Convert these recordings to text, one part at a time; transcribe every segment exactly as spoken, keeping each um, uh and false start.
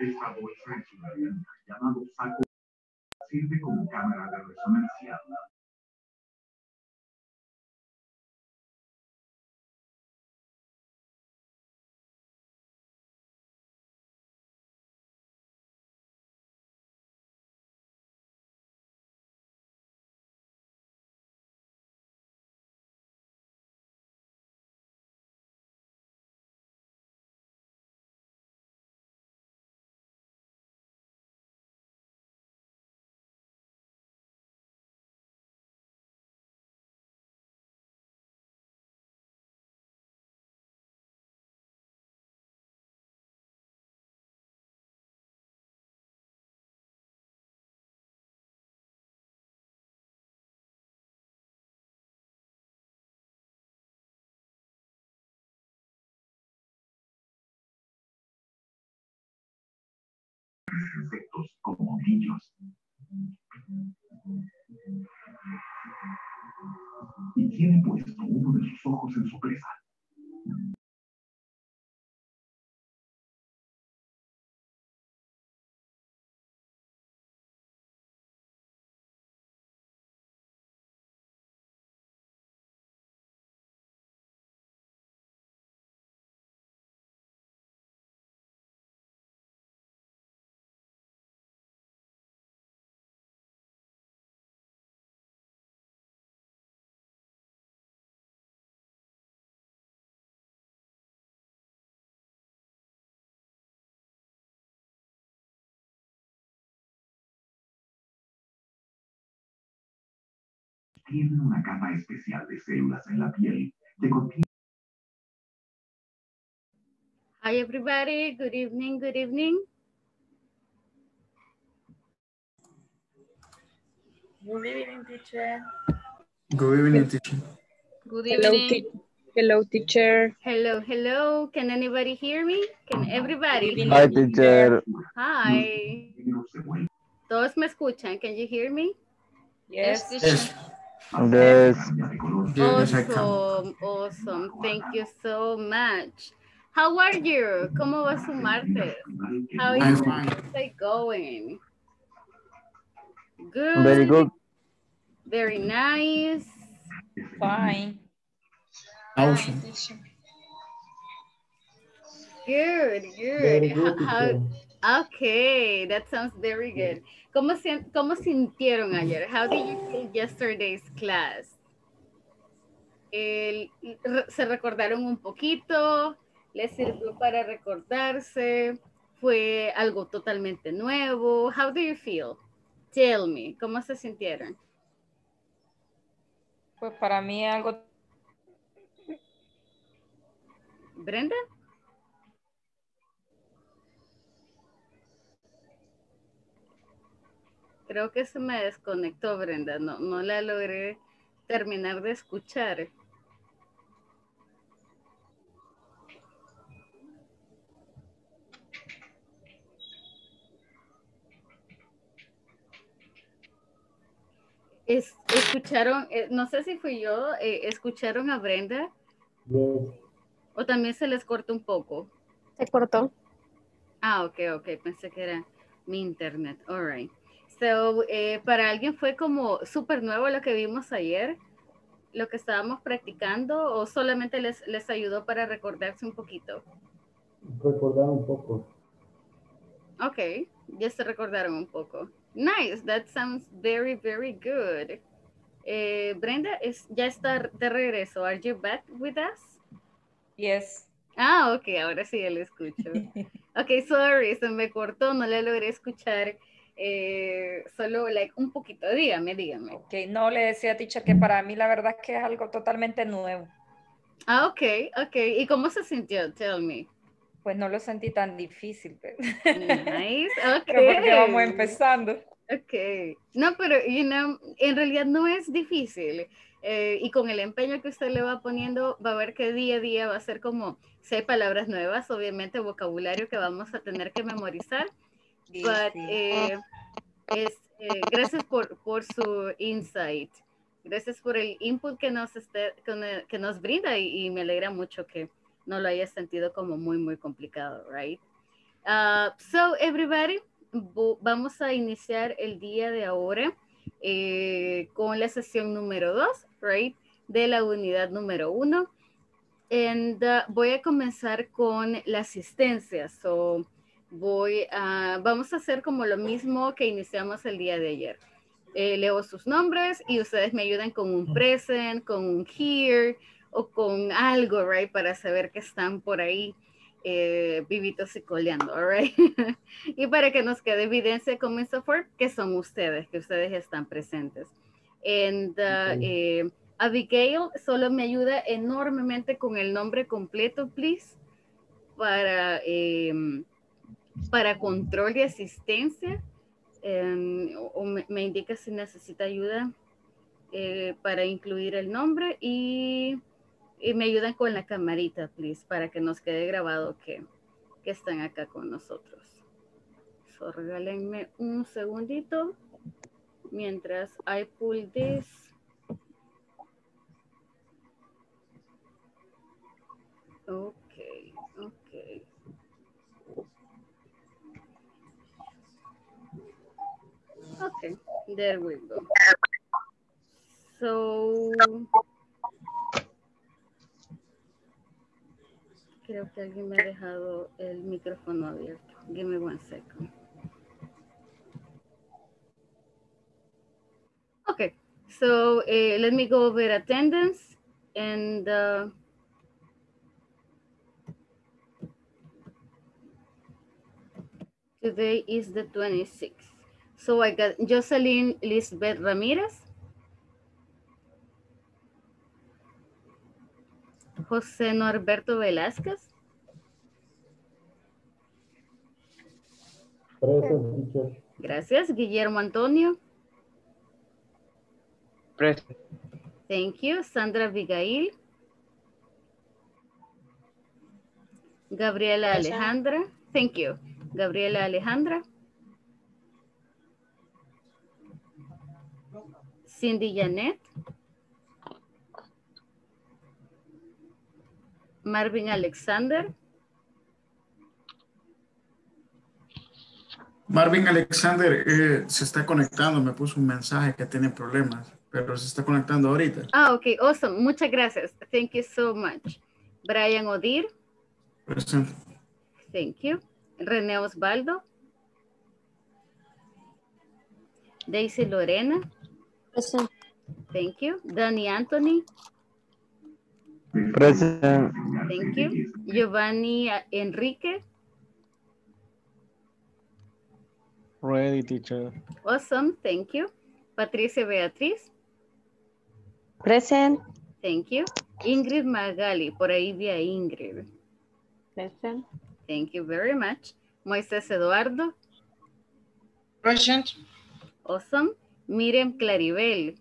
Esta bolsa de sudaderas, llamado saco, sirve como cámara de resonancia. Insectos como grillos. Y tiene puesto uno de sus ojos en su presa. Tienen una capa especial de células en la piel que contiene. Hi everybody, good evening, good evening. Good evening, teacher. Good evening, teacher. Good evening. Hello, teacher. Hello, hello. Can anybody hear me? Can everybody? Hi, teacher. Hi. Todos me escuchan. Can you hear me? Yes, teacher. Yes. Awesome, awesome. Thank you so much. How are you? ¿Cómo va su martes? How is it going? Good. Very good. Very nice. Fine. Awesome. Good, good. good How, okay, that sounds very good. ¿Cómo, se, ¿Cómo sintieron ayer? How did you feel yesterday's class? El, ¿Se recordaron un poquito? ¿Les sirvió para recordarse? ¿Fue algo totalmente nuevo? How do you feel? Tell me, ¿cómo se sintieron? Pues para mí algo... ¿Brenda? Creo que se me desconectó, Brenda. No, no la logré terminar de escuchar. Es, escucharon, eh, no sé si fui yo, eh, ¿escucharon a Brenda? No. ¿O también se les cortó un poco? Se cortó. Ah, ok, ok. Pensé que era mi internet. All right. So, eh, para alguien fue como súper nuevo lo que vimos ayer, lo que estábamos practicando, o solamente les, les ayudó para recordarse un poquito. Recordar un poco. Okay, ya se recordaron un poco. Nice, that sounds very, very good. Eh, Brenda, es, ya está de regreso. Are you back with us? Yes. Ah, okay, ahora sí ya lo escucho. Okay, sorry, se me cortó, no le logré escuchar. Eh, solo like un poquito, dígame, dígame. Ok, no, le decía, teacher, que para mí la verdad es que es algo totalmente nuevo. Ah, ok, ok. ¿Y cómo se sintió? Tell me. Pues no lo sentí tan difícil. Pero... Nice, ok. Pero porque vamos empezando. Ok. No, pero, you know, en realidad no es difícil. Eh, y con el empeño que usted le va poniendo, va a ver que día a día va a ser como seis palabras nuevas, obviamente vocabulario que vamos a tener que memorizar. But, eh, es, eh, gracias por, por su insight, gracias por el input que nos, este, que, que nos brinda y, y me alegra mucho que no lo haya sentido como muy, muy complicado, right? Uh, so everybody, vamos a iniciar el día de ahora eh, con la sesión número dos, right, de la unidad número uno. And uh, voy a comenzar con la asistencia. So voy a, vamos a hacer como lo mismo que iniciamos el día de ayer. Eh, leo sus nombres y ustedes me ayudan con un present, con un here o con algo, right, para saber que están por ahí eh, vivitos y coleando, all right? Y para que nos quede evidencia como en software que son ustedes, que ustedes están presentes. And uh, okay. eh, Abigail solo me ayuda enormemente con el nombre completo, please, para, eh, para control de asistencia. Um, o me, me indica si necesita ayuda eh, para incluir el nombre y, y me ayudan con la camarita, please, para que nos quede grabado que, que están acá con nosotros. So, regálenme un segundito mientras I pull this. Okay, okay. Okay, there we go. So, creo que alguien me ha dejado el micrófono abierto. Give me one second. Okay, so uh, let me go over attendance and uh, today is the twenty-sixth. So I got Jocelyn Lisbeth Ramirez, Jose Norberto Velasquez. Present. Gracias. Guillermo Antonio. Present. Thank you. Sandra Abigail. Gabriela Alejandra. Thank you. Gabriela Alejandra. Cindy Janet, Marvin Alexander. Marvin Alexander eh, se está conectando, me puso un mensaje que tiene problemas, pero se está conectando ahorita. Ah, ok, awesome, muchas gracias. Thank you so much. Brian Odir. Present. Thank you. René Osvaldo. Daisy Lorena. Present. Thank you. Danny Anthony. Present. Thank you. Giovanni Enrique. Ready, teacher. Awesome. Thank you. Patricia Beatriz. Present. Thank you. Ingrid Magali. Por ahí vi a Ingrid. Present. Thank you very much. Moisés Eduardo. Present. Awesome. Miriam Claribel.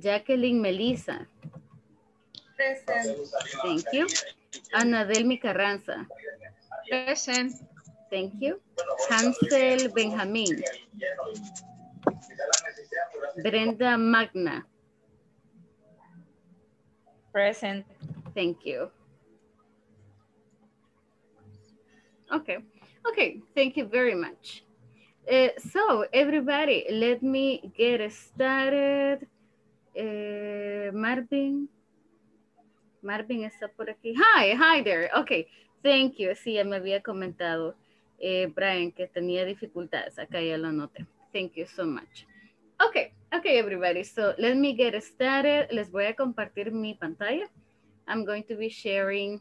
Jacqueline Melissa. Present. Thank you. Anadel Micarranza. Present. Thank you. Hansel Benjamin. Brenda Magna. Present. Thank you. Okay. Okay, thank you very much. Uh, so, everybody, let me get started. Uh, Marvin, Marvin está por aquí. Hi, hi there. Okay, thank you. Sí, ya me había comentado, eh, Brian, que tenía dificultades. Acá ya lo noté. Thank you so much. Okay, okay, everybody. So, let me get started. Les voy a compartir mi pantalla. I'm going to be sharing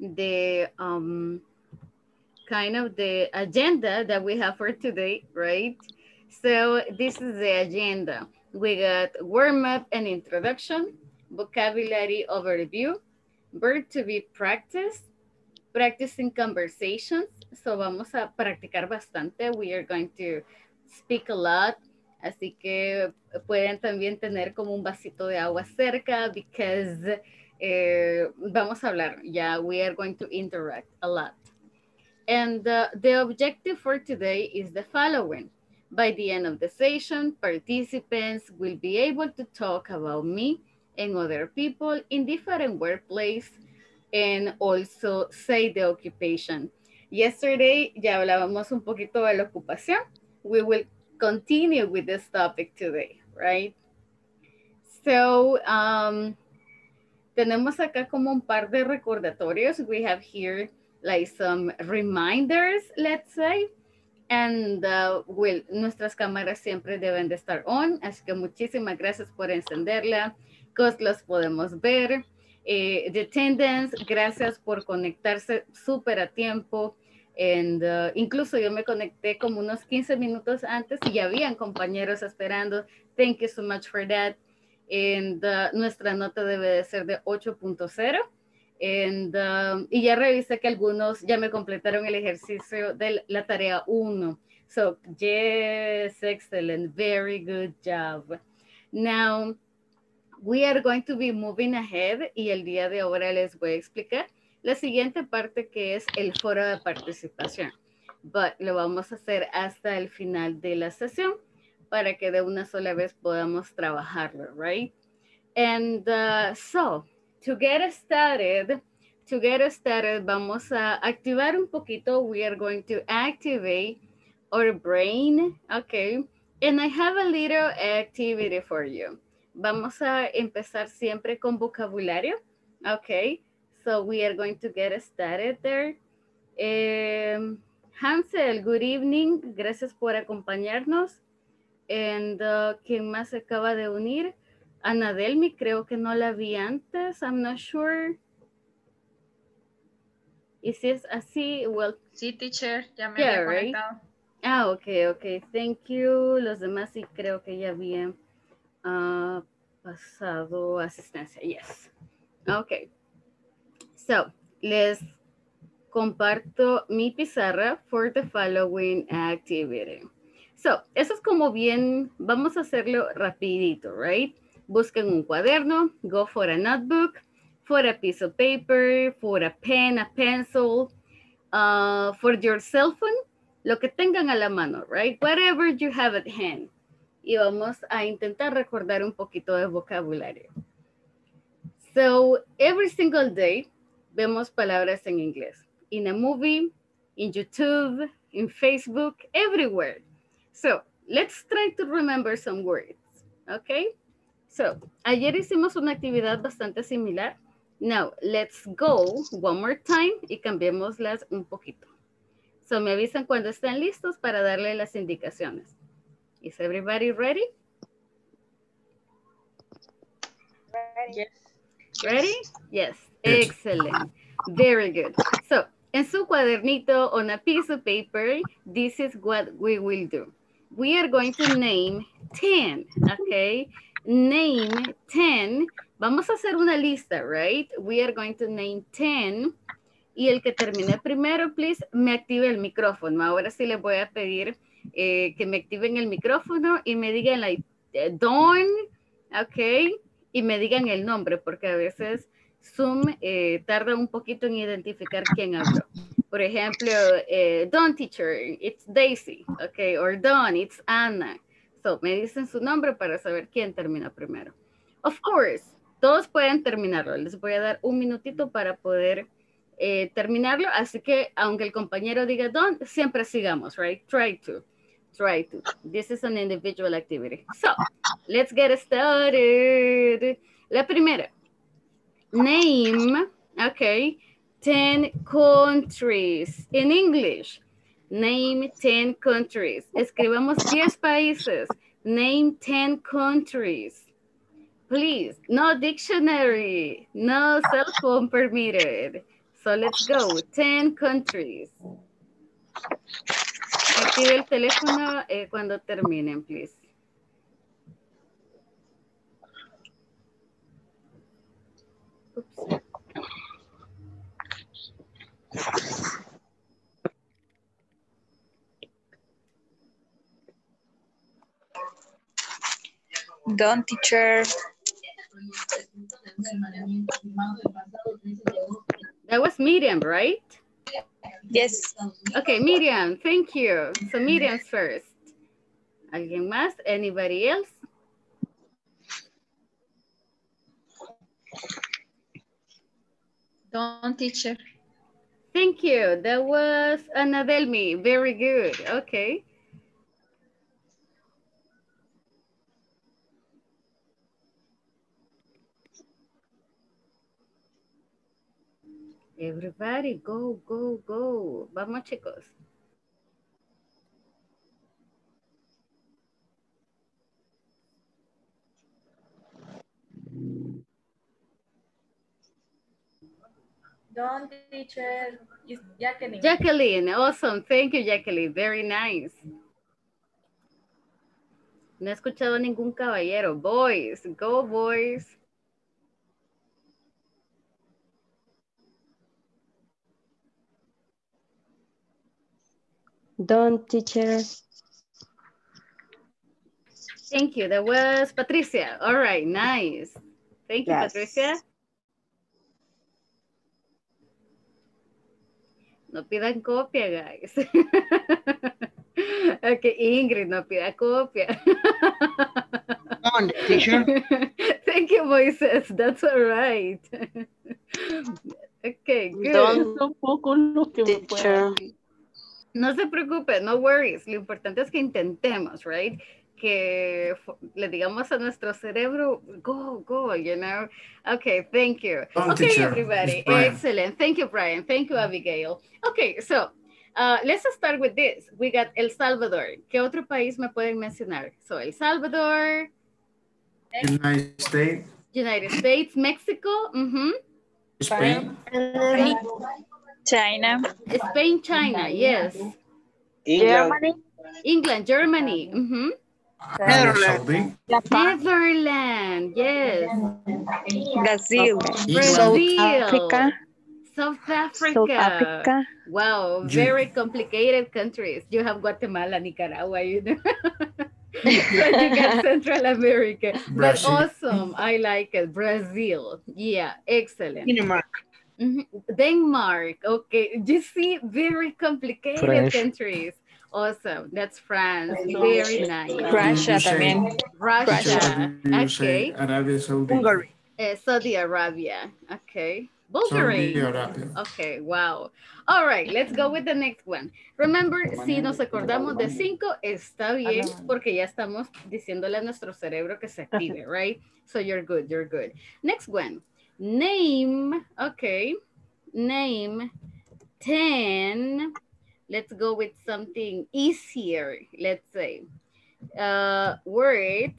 the... Um, kind of the agenda that we have for today, right? So this is the agenda. We got warm-up and introduction, vocabulary overview, verb to be practiced, practicing conversations. So vamos a practicar bastante. We are going to speak a lot. Así que pueden también tener como un vasito de agua cerca because eh, vamos a hablar. Yeah, we are going to interact a lot. And uh, the objective for today is the following. By the end of the session, participants will be able to talk about me and other people in different workplace, and also say the occupation. Yesterday, ya hablábamos un poquito de la ocupación. We will continue with this topic today, right? So, um, tenemos acá como un par de recordatorios. We have here like some reminders, let's say. And uh, well, nuestras cámaras siempre deben de estar on, así que muchísimas gracias por encenderla, que los podemos ver. Eh, the attendance, gracias por conectarse súper a tiempo. And, uh, incluso yo me conecté como unos quince minutos antes y ya habían compañeros esperando. Thank you so much for that. And, uh, nuestra nota debe de ser de ocho punto cero. And, um, y ya revisé que algunos ya me completaron el ejercicio de la tarea uno. So, yes, excellent, very good job. Now, we are going to be moving ahead y el día de ahora les voy a explicar la siguiente parte que es el foro de participación. But, lo vamos a hacer hasta el final de la sesión para que de una sola vez podamos trabajarlo, right? And uh, so... To get started, to get started, vamos a activar un poquito. We are going to activate our brain, okay? And I have a little activity for you. Vamos a empezar siempre con vocabulario, okay? So we are going to get started there. Um, Hansel, good evening. Gracias por acompañarnos. And uh, ¿quién más se acaba de unir? Anadel, me creo que no la vi antes. I'm not sure. Y si es así, well. Sí, teacher, ya me yeah, había conectado. Right? Ah, ok, ok. Thank you. Los demás sí creo que ya habían uh, pasado asistencia. Yes. Ok. So, les comparto mi pizarra for the following activity. So, eso es como bien, vamos a hacerlo rapidito, right? Busquen un cuaderno, go for a notebook, for a piece of paper, for a pen, a pencil, uh, for your cell phone, lo que tengan a la mano, right? Whatever you have at hand. Y vamos a intentar recordar un poquito de vocabulario. So, every single day, vemos palabras en inglés. In a movie, in YouTube, in Facebook, everywhere. So, let's try to remember some words, okay? So, ayer hicimos una actividad bastante similar. Now, let's go one more time y cambiémoslas un poquito. So, me avisan cuando estén listos para darle las indicaciones. Is everybody ready? Ready. Yes. Ready? Yes. Yes. Excellent. Very good. So, en su cuadernito, on a piece of paper, this is what we will do. We are going to name ten, okay? Name ten. Vamos a hacer una lista, right? We are going to name ten. Y el que termine primero, please, me active el micrófono. Ahora sí les voy a pedir eh, que me activen el micrófono y me digan, like, Don, ok? Y me digan el nombre, porque a veces Zoom eh, tarda un poquito en identificar quién habló. Por ejemplo, eh, Don, teacher, it's Daisy, ok? Or Don, it's Anna. So, me dicen su nombre para saber quién termina primero. Of course, todos pueden terminarlo. Les voy a dar un minutito para poder eh, terminarlo. Así que, aunque el compañero diga Don, siempre sigamos, right? Try to, try to. This is an individual activity. So, let's get started. La primera. Name, okay, ten countries in English. Name ten countries. Escribamos diez países. Name ten countries. Please, no dictionary, no cell phone permitted. So let's go, ten countries. Active el teléfono eh, cuando terminen, please. Oops. Don, teacher. That was Miriam, right? Yes. Okay, Miriam, thank you. So Miriam's first. ¿Alguien más? Anybody else? Don't, teacher. Thank you. That was Anadelmi. Very good. Okay. Everybody, go, go, go. Vamos, chicos. Don't, teacher. It's Jacqueline. Jacqueline, awesome. Thank you, Jacqueline. Very nice. No he escuchado ningún caballero. Boys, go, boys. Don't, teacher. Thank you. That was Patricia. All right, nice. Thank you, yes. Patricia. No pidan copia, guys. Okay, Ingrid, no pida copia. On, teacher. Thank you, Moisés. That's all right. Okay, good. Don't, tampoco los que me puedan. No se preocupe, no worries. Lo importante es que intentemos, right? Que le digamos a nuestro cerebro, go, go, you know? Okay, thank you. Don't okay, teacher. Everybody, excellent. Thank you, Brian. Thank you, Abigail. Okay, so uh, let's start with this. We got El Salvador. ¿Qué otro país me pueden mencionar? So, El Salvador. United States. United States, Mexico. Mm-hmm. Spain. Spain. China. Spain, China, yes. Germany. England, Germany. Mm-hmm. Netherlands. Netherlands, yes. Brazil. Brazil. South Africa. South Africa. South Africa. Wow, very complicated countries. You have Guatemala, Nicaragua, you know. So you got Central America. But awesome, I like it. Brazil, yeah, excellent. Denmark. Mm-hmm. Denmark, okay. You see, very complicated French. Countries. Awesome. That's France. Very nice. Russia, también. Russia. Okay. Arabia Saudi. Hungary. Uh, Saudi Arabia. Okay. Bulgaria. Saudi Arabia. Okay. Wow. All right. Let's go with the next one. Remember, si nos acordamos de cinco, está bien, porque ya estamos diciéndole a nuestro cerebro que se active, right? So you're good. You're good. Next one. Name. Okay. Name. Ten. Let's go with something easier, let's say. Uh, words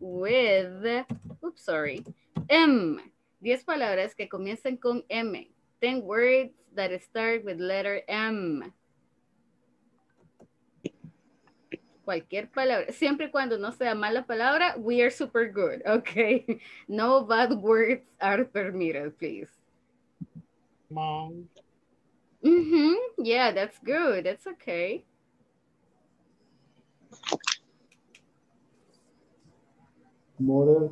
with, oops, sorry, M. diez palabras que comienzan con M. ten words that start with letter M. Cualquier palabra, siempre y cuando no sea mala palabra, we are super good, okay? No bad words are permitted, please. Mom. Mm-hmm. Yeah, that's good. That's okay. Mother.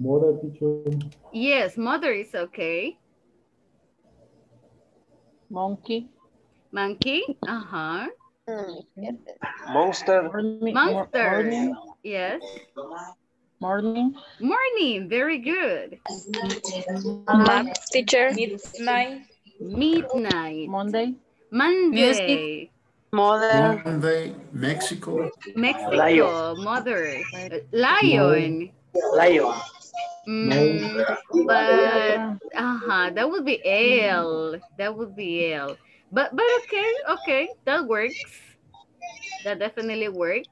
Mother, teacher. Yes, mother is okay. Monkey. Monkey. Uh-huh. Monster. Morning. Monster. Morning. Yes. Morning. Morning. Very good. Mom, teacher. Midnight. Midnight. Monday. Monday. Music. Mother. Monday. Mexico. Mexico. Lion. Mother. Lion. Lion. Mm, but uh huh, that would be L. That would be L. But but okay, okay, that works. That definitely works.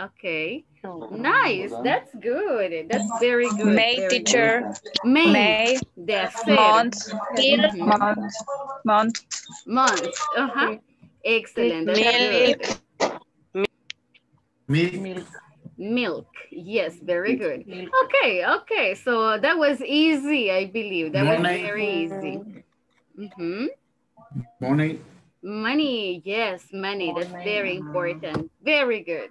Okay. Nice, that's good. That's very good. May, very teacher. Good. May. May. That's month. Month. Month. Month. Month. Uh-huh. Excellent. Milk. Milk. Milk. Milk. Yes, very good. Milk. Okay, okay. So that was easy, I believe. That Money. Was very easy. Mm-hmm. Money. Money, yes, money. That's very important. Very good.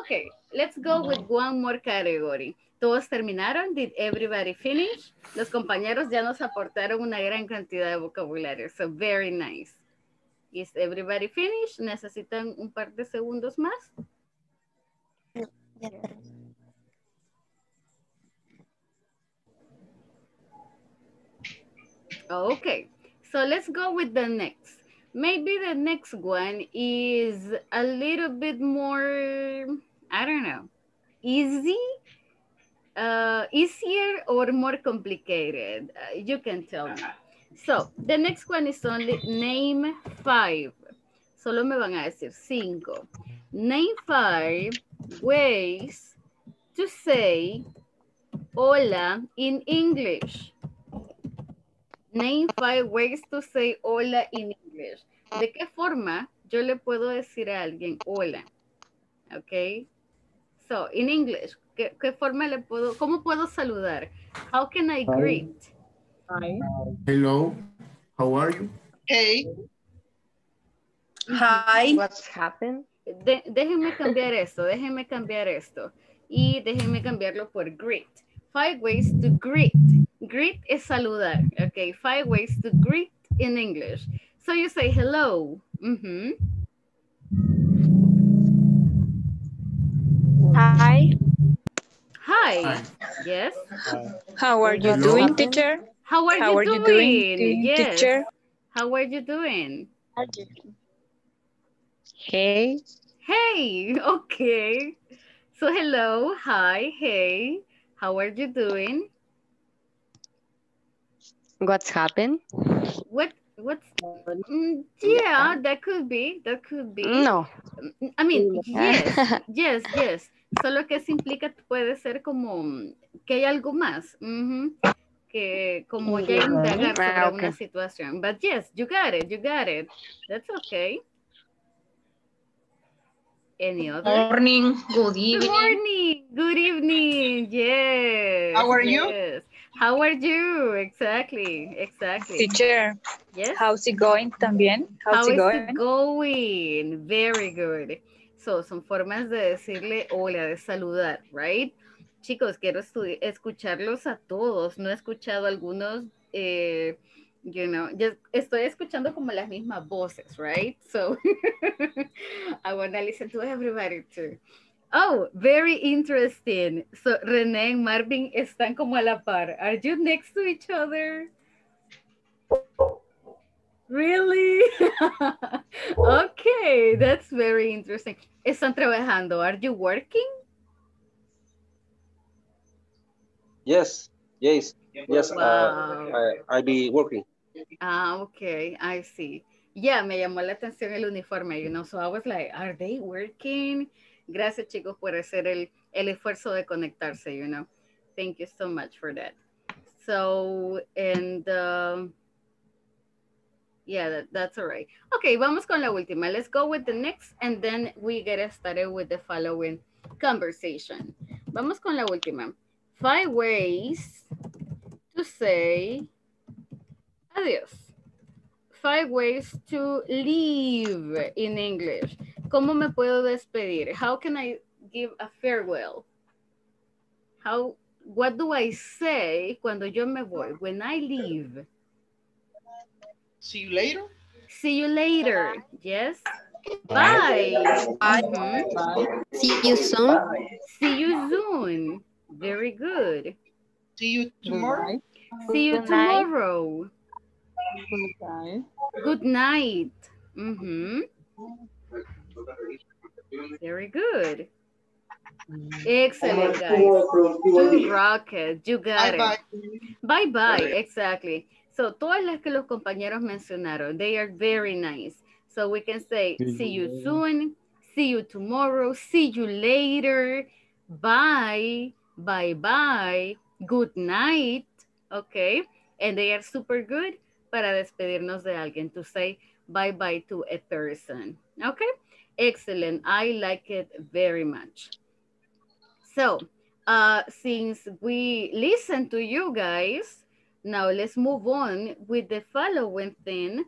Okay, let's go with one more category. ¿Todos terminaron? Did everybody finish? Los compañeros ya nos aportaron una gran cantidad de vocabulario. So, very nice. Is everybody finished? ¿Necesitan un par de segundos más? Okay, so let's go with the next. Maybe the next one is a little bit more, I don't know, easy, uh, easier or more complicated. Uh, you can tell me. So the next one is only name five. Solo me van a decir cinco. Name five ways to say hola in English. Name five ways to say hola in English. ¿De qué forma yo le puedo decir a alguien hola? Okay. So, in English, ¿qué, qué forma le puedo, cómo puedo saludar? How can I Hi. Greet? Hi. Hello. How are you? Hey. Hi. What's happened? De, déjenme cambiar esto, déjenme cambiar esto. Y déjenme cambiarlo por greet. Five ways to greet. Greet is saludar. Okay, five ways to greet in English. So you say hello. Mm-hmm. Hi. Hi. Hi. Yes. How are you hello. Doing, teacher? How are, How you, are doing? you doing, yes. teacher? How are you doing? Hey. Hey, okay. So hello, hi, hey. How are you doing? What's happened? What, what's, mm, yeah, that could be, that could be. No. I mean, yes, yes, yes. Solo que eso implica puede ser como que hay algo más. Mm-hmm. Que como ya indagar sobre ah, okay. una situación. But yes, you got it, you got it. That's okay. Any other? Good morning, good evening. Good morning, good evening, yes. How are you? Yes. How are you? Exactly, exactly. Teacher, yes? How's it going también? How's How it going? It going? Very good. So, son formas de decirle hola, de saludar, right? Chicos, quiero escucharlos a todos. No he escuchado algunos, eh, you know, yo estoy escuchando como las mismas voces, right? So, I want to listen to everybody too. Oh, very interesting. So, René and Marvin están como a la par. Are you next to each other? Really? Okay, that's very interesting. ¿Están trabajando? Are you working? Yes, yes, yes, wow. uh, I, I be working. Ah, okay, I see. Yeah, me llamó la atención el uniforme, you know, so I was like, are they working? Gracias, chicos, por hacer el, el esfuerzo de conectarse, you know. Thank you so much for that. So, and, um, yeah, that, that's all right. Okay, vamos con la última. Let's go with the next, and then we get started with the following conversation. Vamos con la última. Five ways to say adiós. Five ways to leave in English. ¿Cómo me puedo despedir? How can I give a farewell? How, what do I say cuando yo me voy? When I leave? See you later. See you later. Bye. Yes. Bye. Bye. Bye. Bye. See you soon. Bye. See you soon. Very good. See you tomorrow. See you tomorrow. Good night. Good night. Mm-hmm. Very good. Excellent, guys. Two rockets. You got it. Bye-bye. Exactly. So, todas las que los compañeros mencionaron, they are very nice. So, we can say, see you soon, see you tomorrow, see you later, bye. Bye-bye, good night, okay? And they are super good para despedirnos de alguien, to say bye-bye to a person, okay? Excellent, I like it very much. So, uh, since we listen to you guys, now let's move on with the following thing,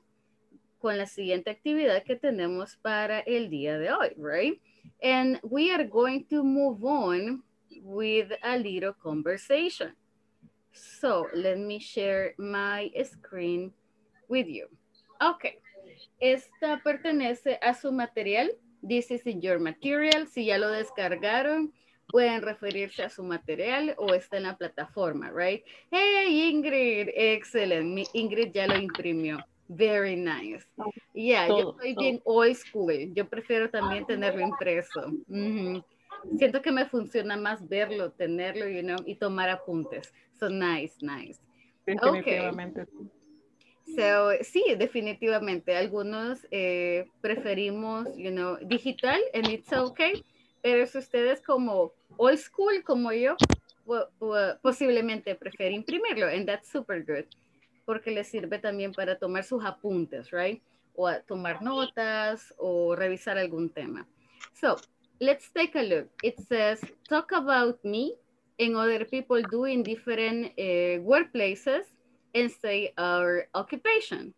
con la siguiente actividad que tenemos para el día de hoy, right? And we are going to move on with a little conversation. So let me share my screen with you. Okay. Esta pertenece a su material. This is in your material. Si ya lo descargaron, pueden referirse a su material o está en la plataforma, right? Hey, Ingrid, excellent. Mi Ingrid ya lo imprimió. Very nice. Yeah, todo, yo soy todo. bien old school. Yo prefiero también tenerlo impreso. Mm-hmm. Siento que me funciona más verlo, tenerlo, you know, y tomar apuntes. So nice, nice. Definitivamente. Okay. So, sí, definitivamente. Algunos eh, preferimos, you know, digital, and it's okay. Pero si ustedes como old school, como yo, posiblemente prefieren imprimirlo, and that's super good. Porque les sirve también para tomar sus apuntes, right? O a tomar notas, o revisar algún tema. So, let's take a look. It says, talk about me and other people doing different uh, workplaces and say our occupation.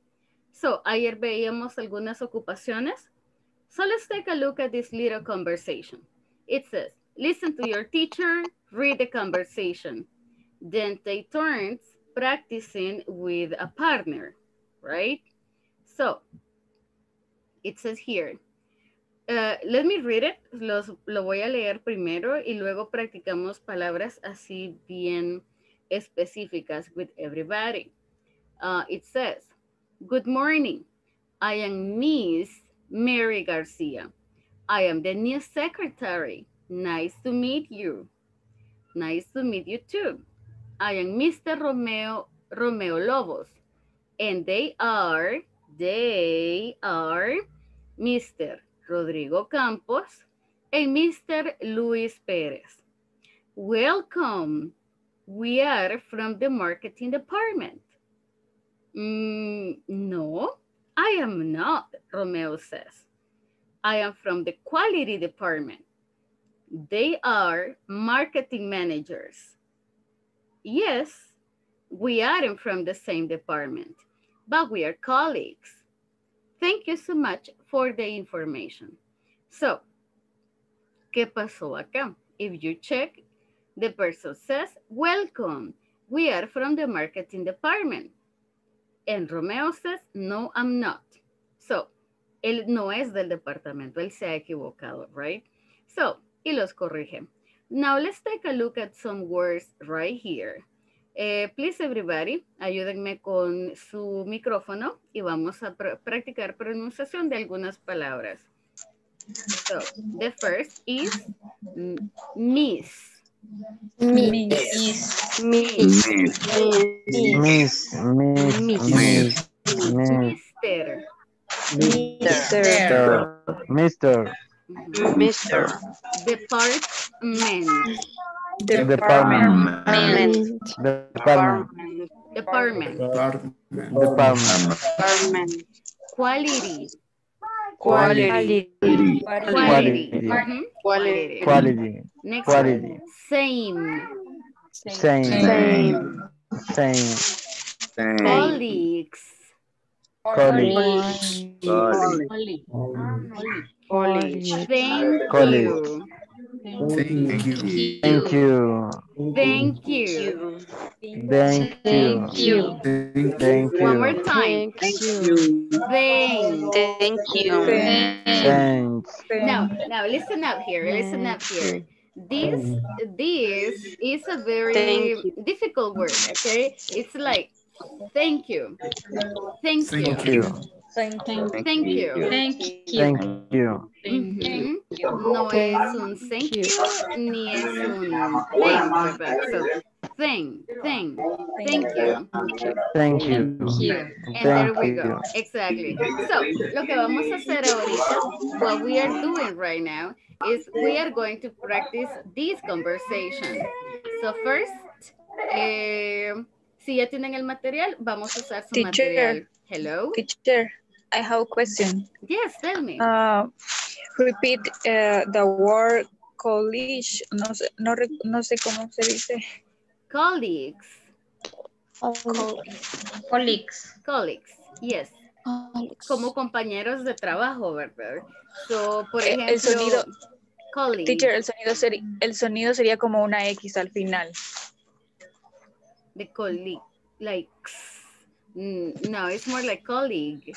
So, ayer veíamos algunas ocupaciones. So, let's take a look at this little conversation. It says, listen to your teacher, read the conversation. Then they turns practicing with a partner, right? So, it says here. Uh, let me read it. Los, lo voy a leer primero y luego practicamos palabras así bien específicas with everybody. Uh, it says, good morning. I am Miss Mary Garcia. I am the new secretary. Nice to meet you. Nice to meet you too. I am Mister Romeo, Romeo Lobos. And they are, they are Mister Rodrigo Campos and Mister Luis Perez. Welcome. We are from the marketing department. Mm, no. I am not, Romeo says. I am from the quality department. They are marketing managers. Yes, we aren't from the same department, but we are colleagues. Thank you so much for the information. So, ¿qué pasó acá? If you check, the person says, welcome. We are from the marketing department. And Romeo says, no, I'm not. So, él no es del departamento, él se ha equivocado, right? So, y los corrige. Now, let's take a look at some words right here. Eh, please, everybody, ayúdenme con su micrófono y vamos a pr practicar pronunciación de algunas palabras. So, the first is miss. Miss. Miss. Miss. Miss. Miss. Mister. Mister. Mister. Mister. Department. Department. Department. Department. Department. Quality. Quality. Quality. Quality. Quality. Quality. Quality. Next. Quality. Same. Same. Same. Same. Same. Colleagues. Colleagues. Colleagues. Colleagues. Thank you. Thank you. Thank you. Thank you. Thank you. Thank you. One more time. Thank you. Thank you. Thanks. Now, now listen up here. Listen up here. This, this is a very difficult word. Okay, it's like thank you. Thank you. Thank you. Thank you. Thank you. Thank you. No es un thank you ni es un thank. Thank, thank, thank you. Thank you. And there we go. Exactly. So, lo que vamos a hacer ahorita, what we are doing right now, is we are going to practice this conversation. So first, eh, si ya tienen el material, vamos a usar su material. Hello. Teacher, I have a question. Yes, tell me. Uh, repeat uh, the word college. No sé, no, no sé cómo se dice. Colleagues. Oh. Colleagues. Colleagues, yes. Colleagues. Como compañeros de trabajo, ¿verdad? So, por ejemplo, el sonido, colleagues. Teacher, el sonido, ser, el sonido sería como una X al final. The colleague, like, no, it's more like colleague.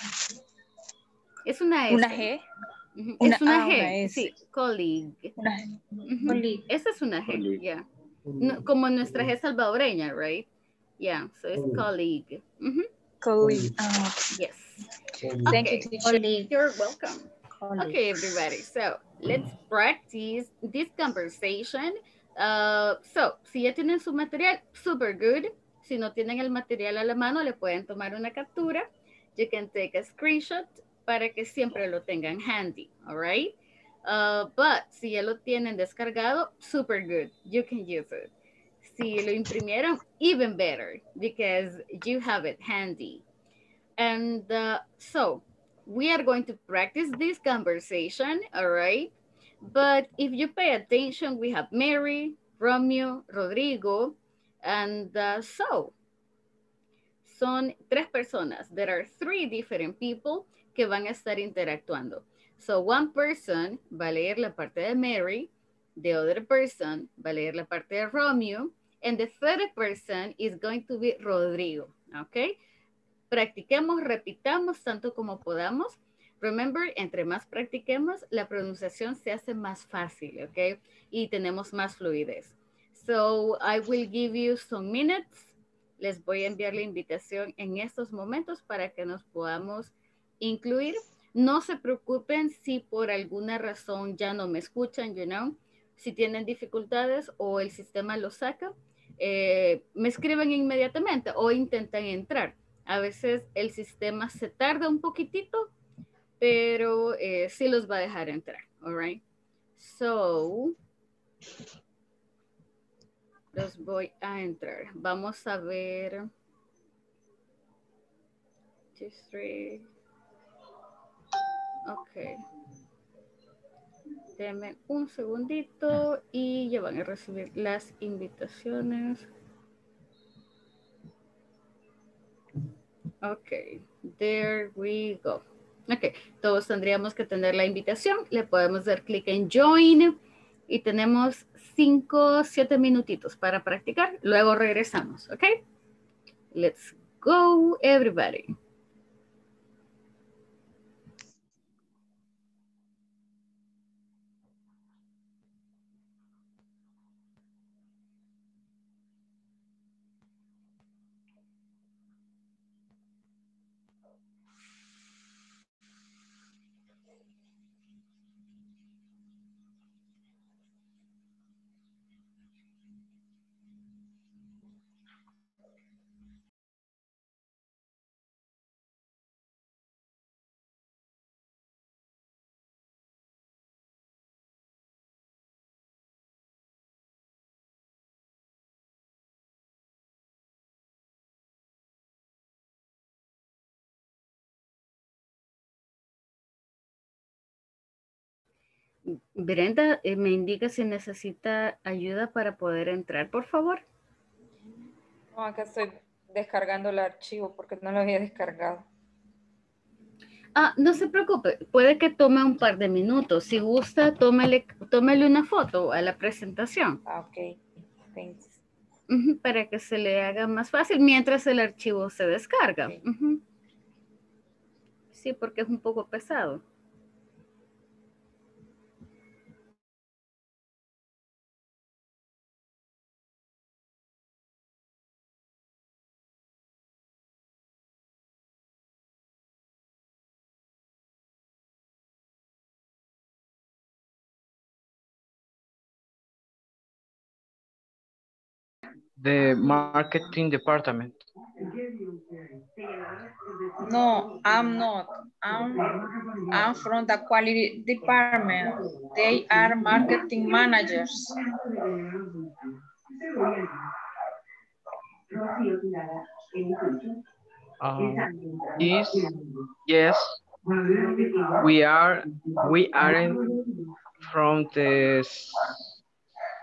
Es una S. ¿Una G? Una, es una ah, G, una sí, colleague. Una, uh-huh. colleague. Esa es una G, ya. Yeah. No, como nuestra G salvadoreña, right? Yeah, so it's colleague. Mm-hmm. Colleague. Oh. Yes. Colleague. Okay. Thank you, teacher. Colleague. You're welcome. Colleague. Okay, everybody. So let's practice this conversation. Uh, so, si ya tienen su material, super good. Si no tienen el material a la mano, le pueden tomar una captura. You can take a screenshot para que siempre lo tengan handy, all right? Uh, but si ya lo tienen descargado, super good. You can use it. Si lo imprimieron, even better, because you have it handy. And uh, so we are going to practice this conversation, all right? But if you pay attention, we have Mary, Romeo, Rodrigo, and uh, so. Son tres personas. There are three different people que van a estar interactuando. So one person va a leer la parte de Mary, the other person va a leer la parte de Romeo, and the third person is going to be Rodrigo, okay? Practiquemos, repitamos tanto como podamos. Remember, entre más practiquemos, la pronunciación se hace más fácil, okay? Y tenemos más fluidez. So I will give you some minutes. Les voy a enviar la invitación en estos momentos para que nos podamos incluir. No se preocupen si por alguna razón ya no me escuchan, you know. Si tienen dificultades o el sistema lo saca, eh, me escriben inmediatamente o intentan entrar. A veces el sistema se tarda un poquitito, pero eh, sí los va a dejar entrar, all right? So, los voy a entrar. Vamos a ver. Two, three. Ok. Denme un segundito y ya van a recibir las invitaciones. Ok. There we go. Ok. Todos tendríamos que tener la invitación. Le podemos dar clic en Join. Y tenemos cinco, siete minutitos para practicar. Luego regresamos. Ok. Let's go, everybody. Brenda, me indica si necesita ayuda para poder entrar, por favor. No, acá estoy descargando el archivo porque no lo había descargado. Ah, no se preocupe, puede que tome un par de minutos. Si gusta, tómele, tómele una foto a la presentación. Ah, ok, thanks. Uh-huh, para que se le haga más fácil mientras el archivo se descarga. Okay. Uh-huh. Sí, porque es un poco pesado. The marketing department. No, I'm not. I'm, I'm from the quality department. They are marketing managers. Um, is, yes, we are. We aren't from the.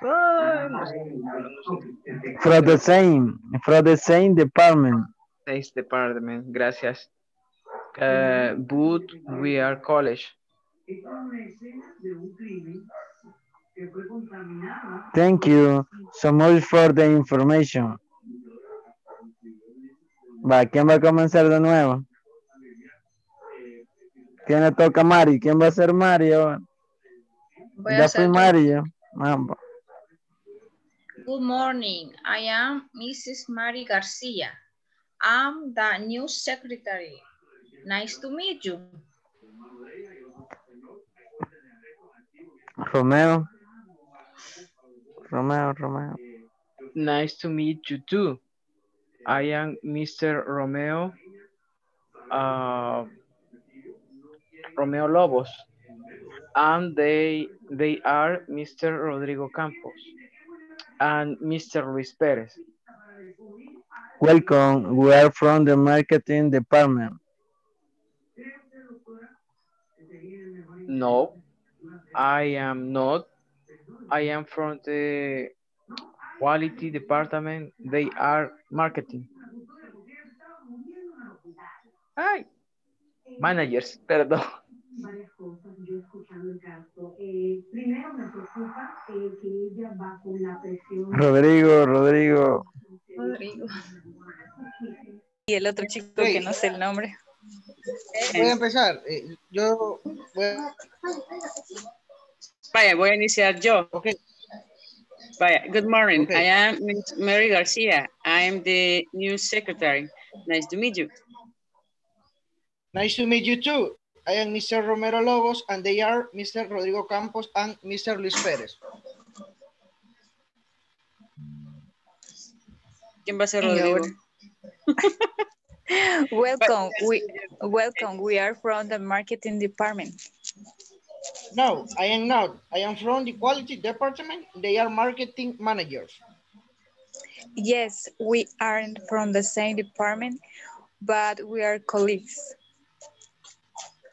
From the same, from the same department. Same department, gracias. Uh, but we are college. Thank you so much for the information. Va, ¿quién va a comenzar de nuevo? ¿Quién le toca a Mari? ¿Quién va a ser Mari ahora? Voy ya fui Mari, ya. Mamba. Good morning. I am Missus Mary Garcia. I'm the new secretary. Nice to meet you. Romeo. Romeo, Romeo. Nice to meet you too. I am Mister Romeo. Uh, Romeo Lobos. And they they are Mister Rodrigo Campos and Mister Luis Perez. Welcome. We are from the marketing department. No, I am not. I am from the quality department. They are marketing. Hi. Managers, perdón. Rodrigo, Rodrigo. Rodrigo. Y el otro chico sí, que no sé el nombre. Voy a empezar. Yo voy a... Vaya, voy a iniciar yo. Okay. Vaya, good morning. Okay. I am Miss Mary Garcia. I am the new secretary. Nice to meet you. Nice to meet you too. I am Mister Romero Lobos, and they are Mister Rodrigo Campos and Mister Luis Perez. ¿Quién va a ser Rodrigo? Welcome. We, welcome. We are from the marketing department. No, I am not. I am from the quality department. They are marketing managers. Yes, we aren't from the same department, but we are colleagues.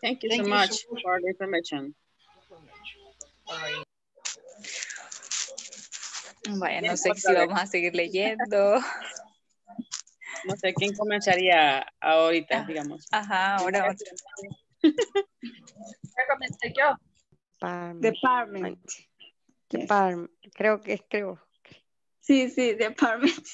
Thank you, Thank so, you much so much for the information. Right. Vaya, no sé si vamos a seguir leyendo. No sé quién comenzaría ahorita, digamos. Ajá, ahora otro. Ya comencé yo. Department. Department. Creo que escribo. Sí, sí, department.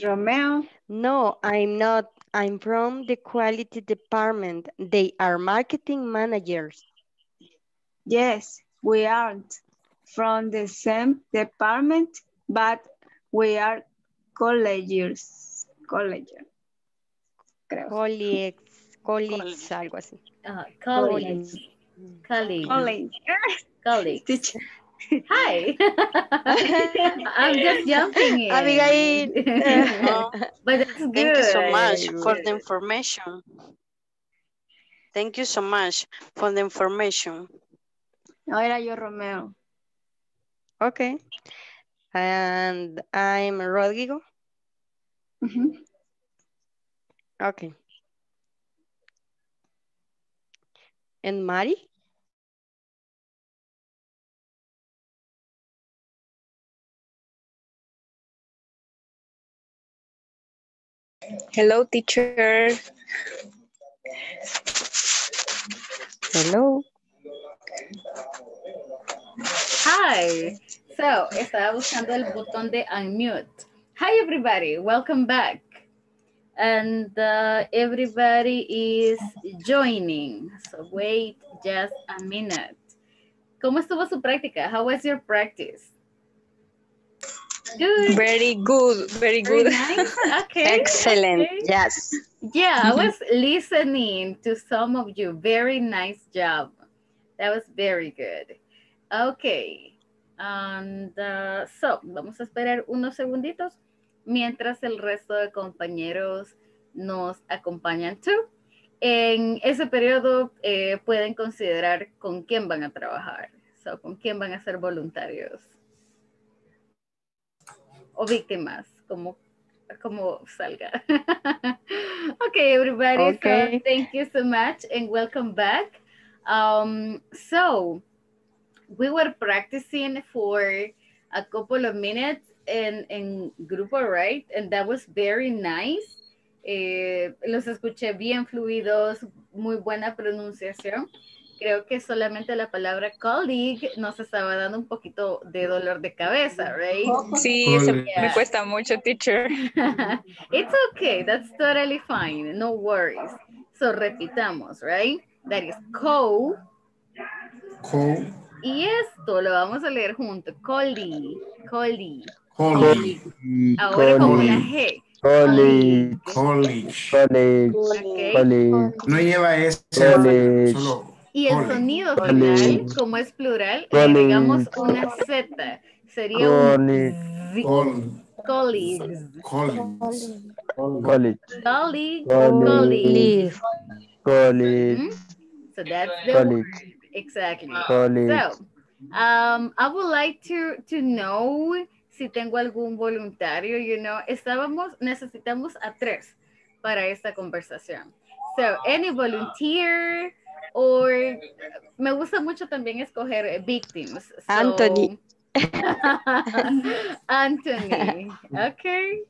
Romeo? No, I'm not. I'm from the quality department. They are marketing managers. Yes, we aren't from the same department, but we are colleagues. Colleagues. Colleagues. Colleagues, algo así. Uh, colleagues. Colleagues. Colleagues. Colleagues. Hi. I'm just jumping in. Abigail. Oh, but thank good. you so much for the information. Thank you so much for the information. Ahora yo, Romeo. Okay. And I'm Rodrigo. Mm-hmm. Okay. And Mari? Hello, teacher. Hello. Hi. So, estaba buscando el botón de unmute. Hi, everybody. Welcome back. And uh, everybody is joining. So, wait just a minute. ¿Cómo estuvo su práctica? How was your practice? Good. Very good, very good. Very nice. Okay. Excellent. Okay. Yes. Yeah, I was listening to some of you. Very nice job. That was very good. Okay. And uh, so, vamos a esperar unos segunditos mientras el resto de compañeros nos acompañan too. En ese periodo eh, pueden considerar con quién van a trabajar. So, con quién van a ser voluntarios. O víctimas, como, como salga. Okay, everybody, okay. So thank you so much and welcome back. Um, so, we were practicing for a couple of minutes in, in Grupo, right? And that was very nice. Eh, los escuché bien fluidos, muy buena pronunciación. creo que solamente la palabra colleague nos estaba dando un poquito de dolor de cabeza, right? Sí, eso yeah. me cuesta mucho, teacher. It's okay, that's totally fine, no worries. So, repitamos, right? That is co. Co. Y esto lo vamos a leer junto, colleague, colleague. Colleague. Ahora con una G. College. College. College. Okay. College. No lleva S. College. Solo. Y el college. Sonido final, college. Como es plural, college. Le digamos una Z. Sería college. Un college. College. College. College. College. College. Mm-hmm. So that's the college. Word. Exactly. College. So, um, I would like to, to know... si tengo algún voluntario, you know, estábamos, necesitamos a tres para esta conversación. So, any volunteer or, me gusta mucho también escoger victims. So, Anthony. Anthony, okay.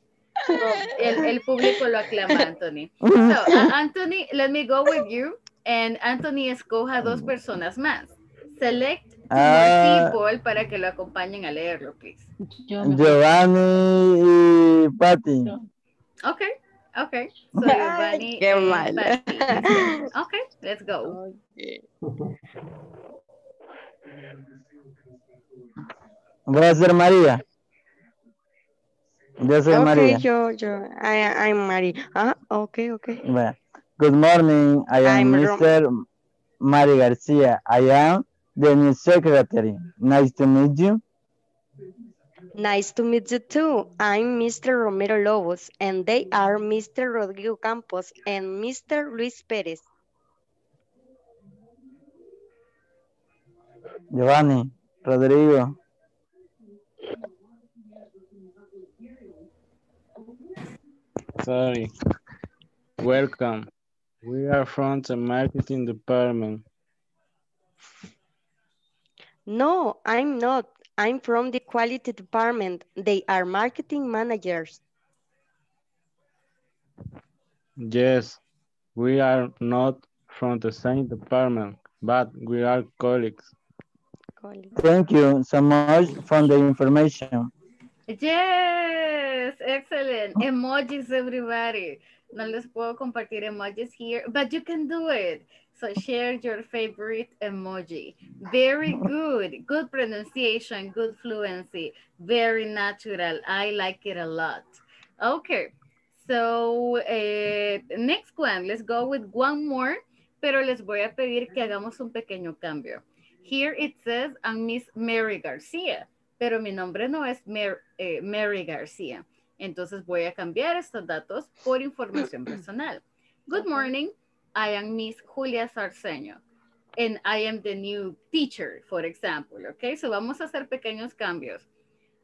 El, el público lo aclama, Anthony. So, uh, Anthony, let me go with you. And Anthony, escoja dos personas más. Select Uh, people para que lo acompañen a leerlo, please. Giovanni y Patty. Ok, ok. So Giovanni Qué and mal. Patty. Ok, let's go. Okay. Voy a ser María. Yo soy okay, María. Yo, yo, I, I'm María. Ah, ok, ok. Well, good morning, I am I'm Mister Rom Mary Garcia. I am the new secretary. Nice to meet you. Nice to meet you too. I'm Mister Romero Lobos and they are Mister Rodrigo Campos and Mister Luis Perez. Giovanni, Rodrigo. Sorry. Welcome. We are from the marketing department. No, I'm not. I'm from the quality department. They are marketing managers. Yes, we are not from the same department, but we are colleagues. Thank you so much for the information. Yes, excellent. Emojis, everybody. No les puedo compartir emojis here, but you can do it. So share your favorite emoji. Very good. Good pronunciation, good fluency. Very natural. I like it a lot. Okay. So eh, next one, let's go with one more, pero les voy a pedir que hagamos un pequeño cambio. Here it says, I'm Miss Mary Garcia, pero mi nombre no es Mary, eh, Mary Garcia. Entonces voy a cambiar estos datos por información personal. Good morning. I am Miss Julia Sarceño and I am the new teacher, for example, okay? So vamos a hacer pequeños cambios.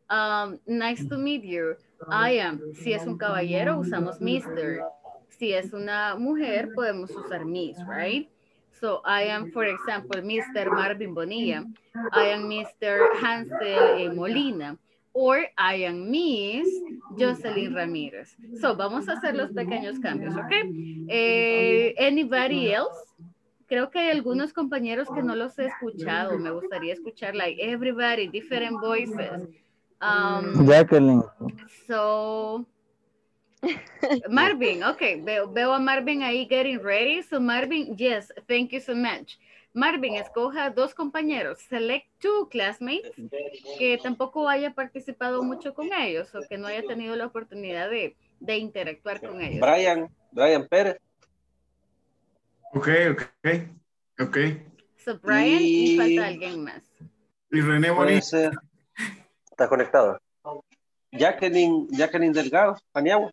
Um, nice to meet you. I am. Si es un caballero, usamos mister. Si es una mujer, podemos usar Miss, right? So I am, for example, Mister Marvin Bonilla. I am Mister Hansel Molina. Or I am Miss Jocelyn Ramirez. So, vamos a hacer los pequeños cambios, ¿ok? Eh, anybody else? Creo que hay algunos compañeros que no los he escuchado. Me gustaría escuchar, like, everybody, different voices. Um, Jacqueline. So, Marvin, ok. Veo, veo a Marvin ahí getting ready. So, Marvin, yes, thank you so much. Marvin, escoja dos compañeros, select two classmates que tampoco haya participado mucho con ellos o que no haya tenido la oportunidad de, de interactuar con ellos. Brian, Brian Pérez. Ok, ok, ok. So Brian y, y falta alguien más. Y René Morín. Está conectado. Jacqueline, Jacqueline Delgado Aniagua.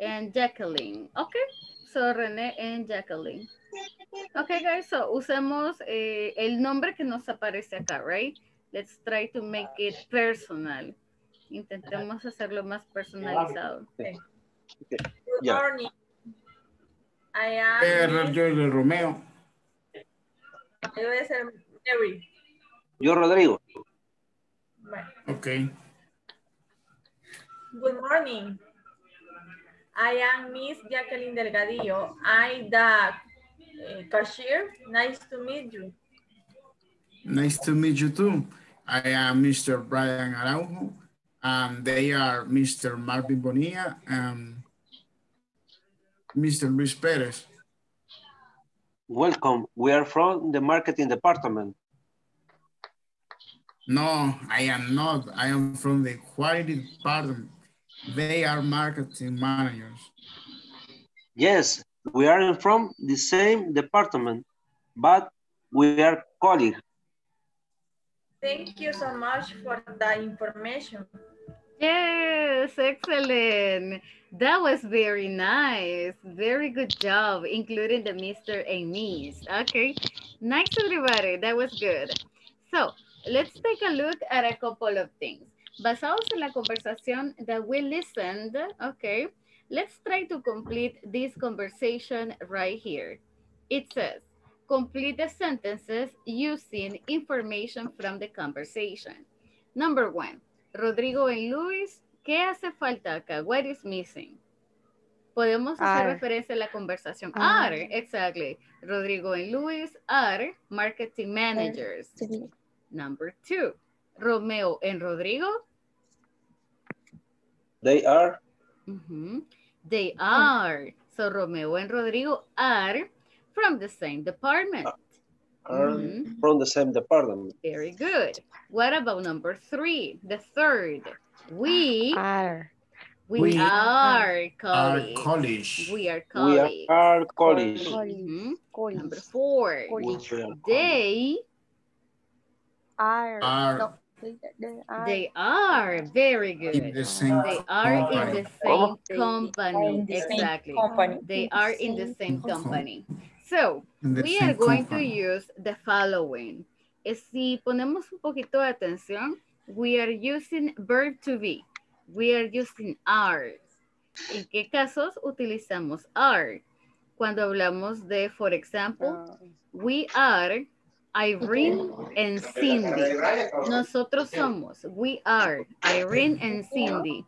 And Jacqueline, ok. So René and Jacqueline. Okay, guys, so usemos eh, el nombre que nos aparece acá, right? Let's try to make it personal. Intentemos hacerlo más personalizado. Okay. Okay. Good morning. I am... Eh, yo soy Romeo. Yo voy a ser Mary. Yo Rodrigo. Okay. Good morning. I am Miss Jacqueline Delgadillo. I the uh, cashier. Nice to meet you. Nice to meet you too. I am Mister Brian Araujo, and they are Mister Marvin Bonilla and Mister Luis Perez. Welcome. We are from the marketing department. No, I am not. I am from the quality department. They are marketing managers. Yes, we are from the same department, but we are colleagues. Thank you so much for the information. Yes, excellent. That was very nice. Very good job, including the Mister and Miss. Okay, nice everybody, that was good. So let's take a look at a couple of things. Basados en la conversación that we listened, okay, let's try to complete this conversation right here. It says, complete the sentences using information from the conversation. Number one, Rodrigo and Luis, ¿qué hace falta acá? What is missing? Podemos hacer are. referencia a la conversación. Are. are, exactly. Rodrigo and Luis are marketing managers. Are. Number two, Romeo and Rodrigo. They are. Mm-hmm. They are. So Romeo and Rodrigo are from the same department. Are mm-hmm. From the same department. Very good. What about number three? The third. We are. We, we are, are college. college. We are college. We are college. Mm-hmm. college. Number four. College. They are. are. They are. They are very good. In the same they are company. in the same company. The exactly. Same company. They are in the same company. So, we are going company. to use the following. Si ponemos un poquito de atención, we are using verb to be. We are using are. ¿En qué casos utilizamos are? Cuando hablamos de, for example, we are Irene and Cindy. Nosotros somos. We are Irene and Cindy.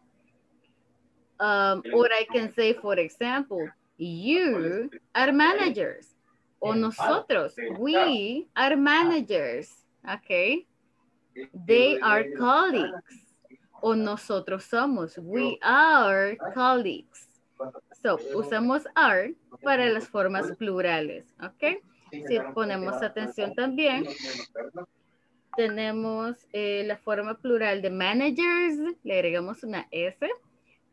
Um, or I can say, for example, you are managers. O nosotros. We are managers. Okay. They are colleagues. O nosotros somos. We are colleagues. So, usamos are para las formas plurales. Okay. Si ponemos atención también, tenemos eh, la forma plural de managers, le agregamos una S.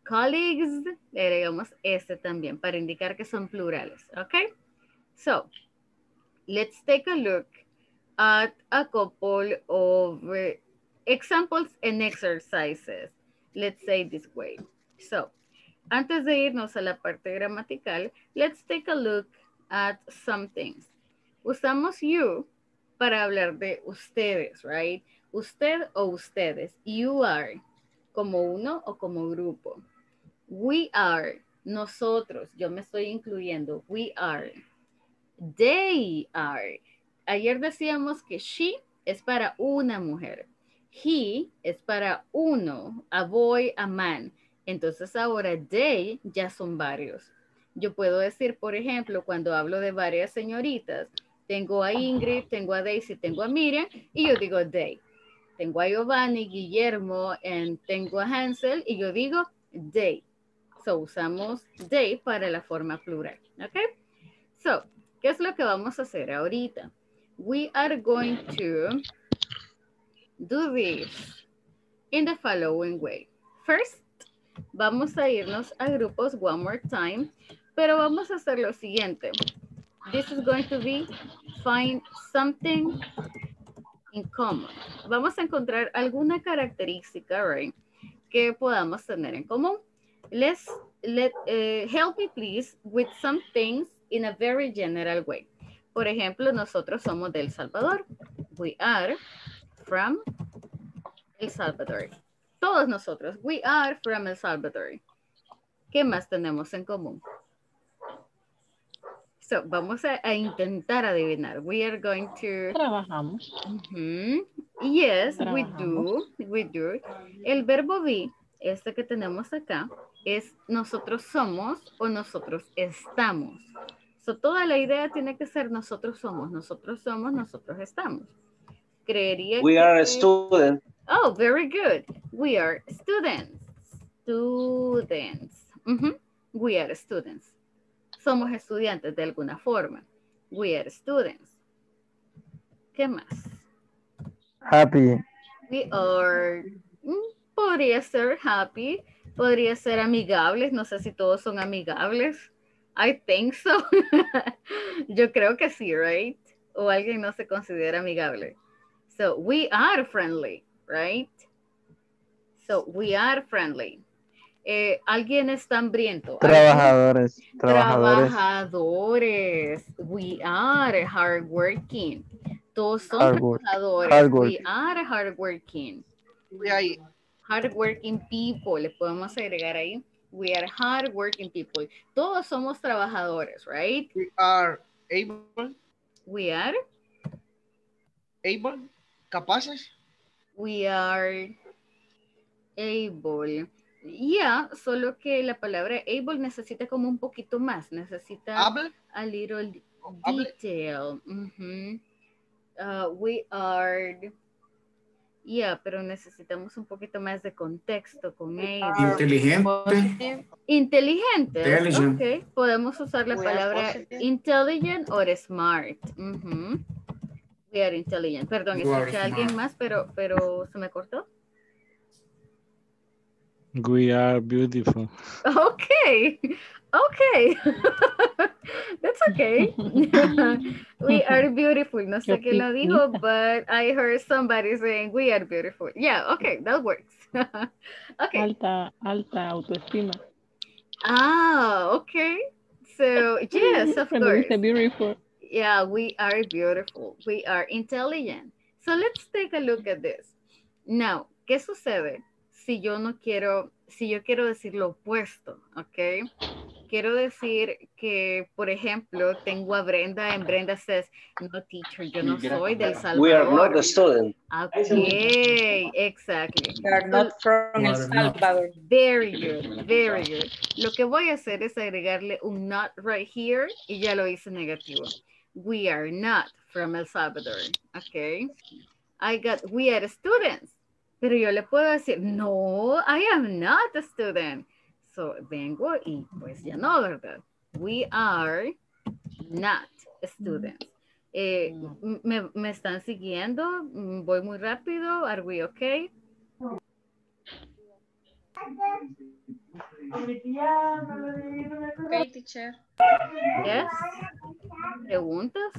Colleagues, le agregamos S también para indicar que son plurales, okay? So, let's take a look at a couple of uh, examples and exercises. Let's say this way. So, antes de irnos a la parte gramatical, let's take a look at some things. Usamos you para hablar de ustedes, right? Usted o ustedes. You are, como uno o como grupo. We are, nosotros. Yo me estoy incluyendo. We are. They are. Ayer decíamos que she es para una mujer. He es para uno, a boy, a man. Entonces ahora they ya son varios. Yo puedo decir, por ejemplo, cuando hablo de varias señoritas, tengo a Ingrid, tengo a Daisy, tengo a Miriam, y yo digo they. Tengo a Giovanni, Guillermo, and tengo a Hansel, y yo digo they. So, usamos they para la forma plural, ¿ok? So, ¿qué es lo que vamos a hacer ahorita? We are going to do this in the following way. First, vamos a irnos a grupos one more time, pero vamos a hacer lo siguiente. This is going to be find something in common. Vamos a encontrar alguna característica, right, que podamos tener en común. Let's, let, uh, help me please with some things in a very general way. Por ejemplo, nosotros somos de El Salvador. We are from El Salvador. Todos nosotros. We are from El Salvador. ¿Qué más tenemos en común? So, vamos a, a intentar adivinar. We are going to... Trabajamos. Mm-hmm. Yes, Trabajamos. we do. We do. El verbo be, este que tenemos acá, es nosotros somos o nosotros estamos. So, toda la idea tiene que ser nosotros somos, nosotros somos, nosotros estamos. Creería we que... are students. Oh, very good. We are students. Students. Mm-hmm. We are students. Somos estudiantes de alguna forma. We are students. ¿Qué más? Happy. We are... Podría ser happy. Podría ser amigables. No sé si todos son amigables. I think so. Yo creo que sí, right? O alguien no se considera amigable. So, we are friendly, right? So, we are friendly. Eh, alguien está hambriento. Trabajadores. Trabajadores. Trabajadores. We are hardworking. Todos son hard trabajadores. Hard we are hardworking. We are hardworking people. Le podemos agregar ahí. We are hardworking people. Todos somos trabajadores, right? We are able. We are able. Capaces. We are able. Yeah, solo que la palabra able necesita como un poquito más. Necesita able. A little detail. Mm-hmm. uh, we are... Yeah, pero necesitamos un poquito más de contexto con ella. Inteligente. Inteligente. Intelligent. Okay. Podemos usar la we palabra intelligent o smart. Uh-huh. We are intelligent. Perdón, escuché a alguien más, pero, pero se me cortó. We are beautiful. Okay. Okay. That's okay. We are beautiful. No sé qué lo dijo, but I heard somebody saying we are beautiful. Yeah, okay, that works. Okay. Alta, alta autoestima. Ah, okay. So, yes, of course. Beautiful. Yeah, we are beautiful. We are intelligent. So, let's take a look at this. Now, ¿qué sucede? Si yo no quiero, si yo quiero decir lo opuesto, ¿ok? Quiero decir que, por ejemplo, tengo a Brenda, en Brenda says, no teacher, yo no soy del Salvador. We are not a student. Okay, exactly. We are not from El Salvador. Very good, very good. Lo que voy a hacer es agregarle un not right here y ya lo hice negativo. We are not from El Salvador, ok? I got, we are students. Pero yo le puedo decir, no, I am not a student. So, vengo y pues ya no, ¿verdad? We are not students. Eh, me, me están siguiendo, voy muy rápido. Are we okay? Okay, teacher. Yes. ¿Preguntas?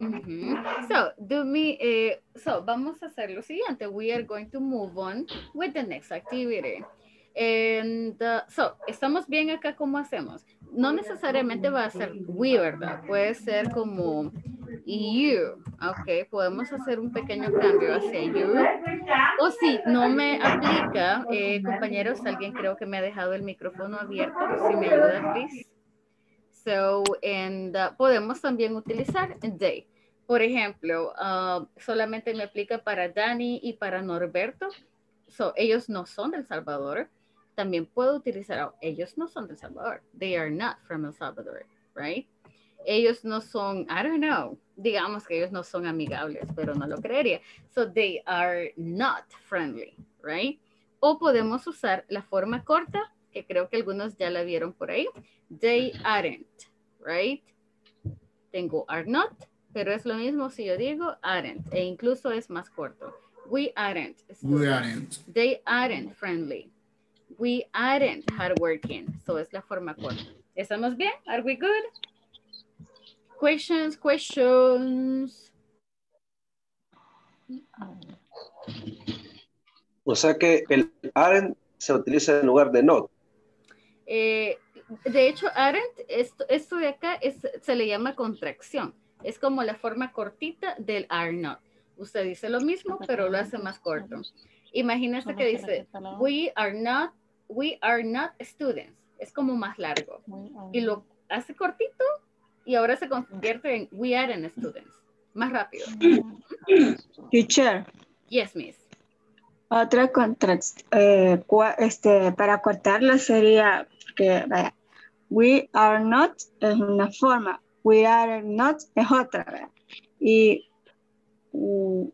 Mm-hmm. So, do me, eh, so, vamos a hacer lo siguiente. We are going to move on with the next activity. And, uh, so, estamos bien acá, ¿cómo hacemos? No necesariamente va a ser we, ¿verdad? Puede ser como you, ok, podemos hacer un pequeño cambio hacia you. O si no me aplica, eh, compañeros, alguien creo que me ha dejado el micrófono abierto, si me ayudan, please. So, and uh, podemos también utilizar they. Por ejemplo, uh, solamente me aplica para Danny y para Norberto. So, ellos no son del Salvador. También puedo utilizar, oh, ellos no son del Salvador. They are not from El Salvador, right? Ellos no son, I don't know, digamos que ellos no son amigables, pero no lo creería. So, they are not friendly, right? O podemos usar la forma corta, que creo que algunos ya la vieron por ahí. They aren't, right? Tengo are not, pero es lo mismo si yo digo aren't, e incluso es más corto. We aren't. We aren't. They aren't friendly. We aren't hardworking. So, es la forma corta. ¿Estamos bien? Are we good? Questions, questions. O sea que el aren't se utiliza en lugar de not. Eh, de hecho, aren't, esto, esto de acá es, se le llama contracción. Es como la forma cortita del are not. Usted dice lo mismo, pero lo hace más corto. Imagínese que dice, we are not, we are not students. Es como más largo. Y lo hace cortito. y ahora se convierte en we are in students. Más rápido. Teacher. Yes, miss. Otra contracción, eh, este, para cortarla sería, que vaya, we are not es una forma, we are not es otra, ¿verdad? Y uh,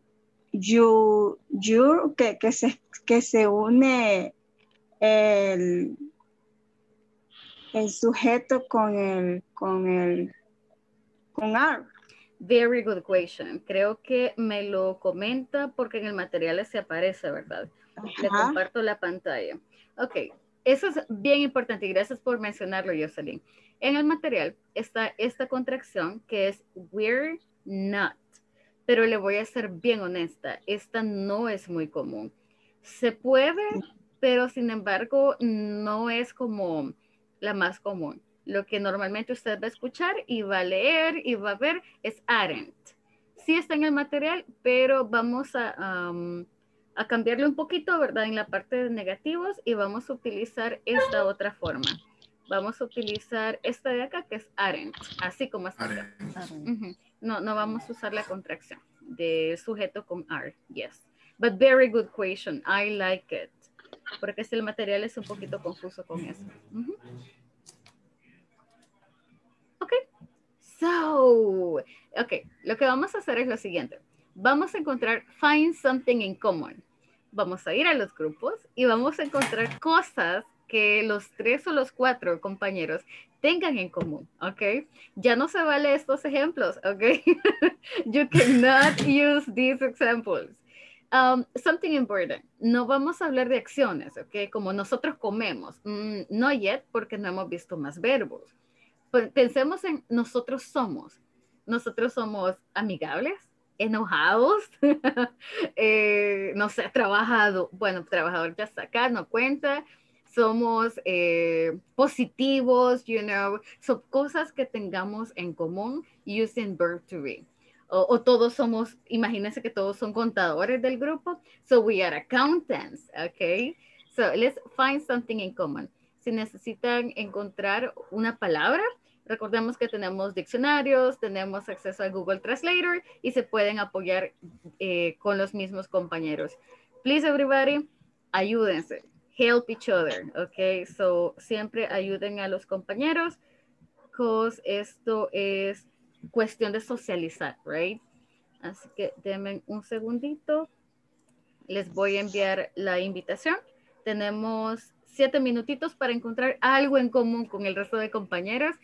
you, you que, que, se, que se une el, el sujeto con el, con el, con are. Very good question. Creo que me lo comenta porque en el material se aparece, ¿verdad? Uh-huh. Le comparto la pantalla. Ok, eso es bien importante y gracias por mencionarlo, Jocelyn. En el material está esta contracción que es we're not, pero le voy a ser bien honesta, esta no es muy común. Se puede, pero sin embargo no es como la más común. Lo que normalmente usted va a escuchar y va a leer y va a ver es aren't. Sí está en el material, pero vamos a, um, a cambiarle un poquito, ¿verdad? En la parte de negativos y vamos a utilizar esta otra forma. Vamos a utilizar esta de acá que es aren't, así como está. Uh-huh. No, no vamos a usar la contracción de sujeto con are, yes. But very good question, I like it. Porque si el material es un poquito confuso con eso. Uh-huh. So, ok, lo que vamos a hacer es lo siguiente. Vamos a encontrar find something in common. Vamos a ir a los grupos y vamos a encontrar cosas que los tres o los cuatro compañeros tengan en común, ok? Ya no se vale estos ejemplos, ok? You cannot use these examples. Um, something important. No vamos a hablar de acciones, ok? Como nosotros comemos. Mm, no yet, porque no hemos visto más verbos. Pensemos en nosotros somos. Nosotros somos amigables, enojados, eh, no sé, trabajado. Bueno, trabajador ya está acá, no cuenta. Somos eh, positivos, you know. Son cosas que tengamos en común using verb to be. O, o todos somos, imagínense que todos son contadores del grupo. So we are accountants, okay? So let's find something in common. Si necesitan encontrar una palabra, recordemos que tenemos diccionarios, tenemos acceso a Google Translator y se pueden apoyar eh, con los mismos compañeros. Please everybody, ayúdense, help each other, ok? So siempre ayuden a los compañeros, cause esto es cuestión de socializar, right? Así que denme un segundito, les voy a enviar la invitación. Tenemos siete minutitos para encontrar algo en común con el resto de compañeros,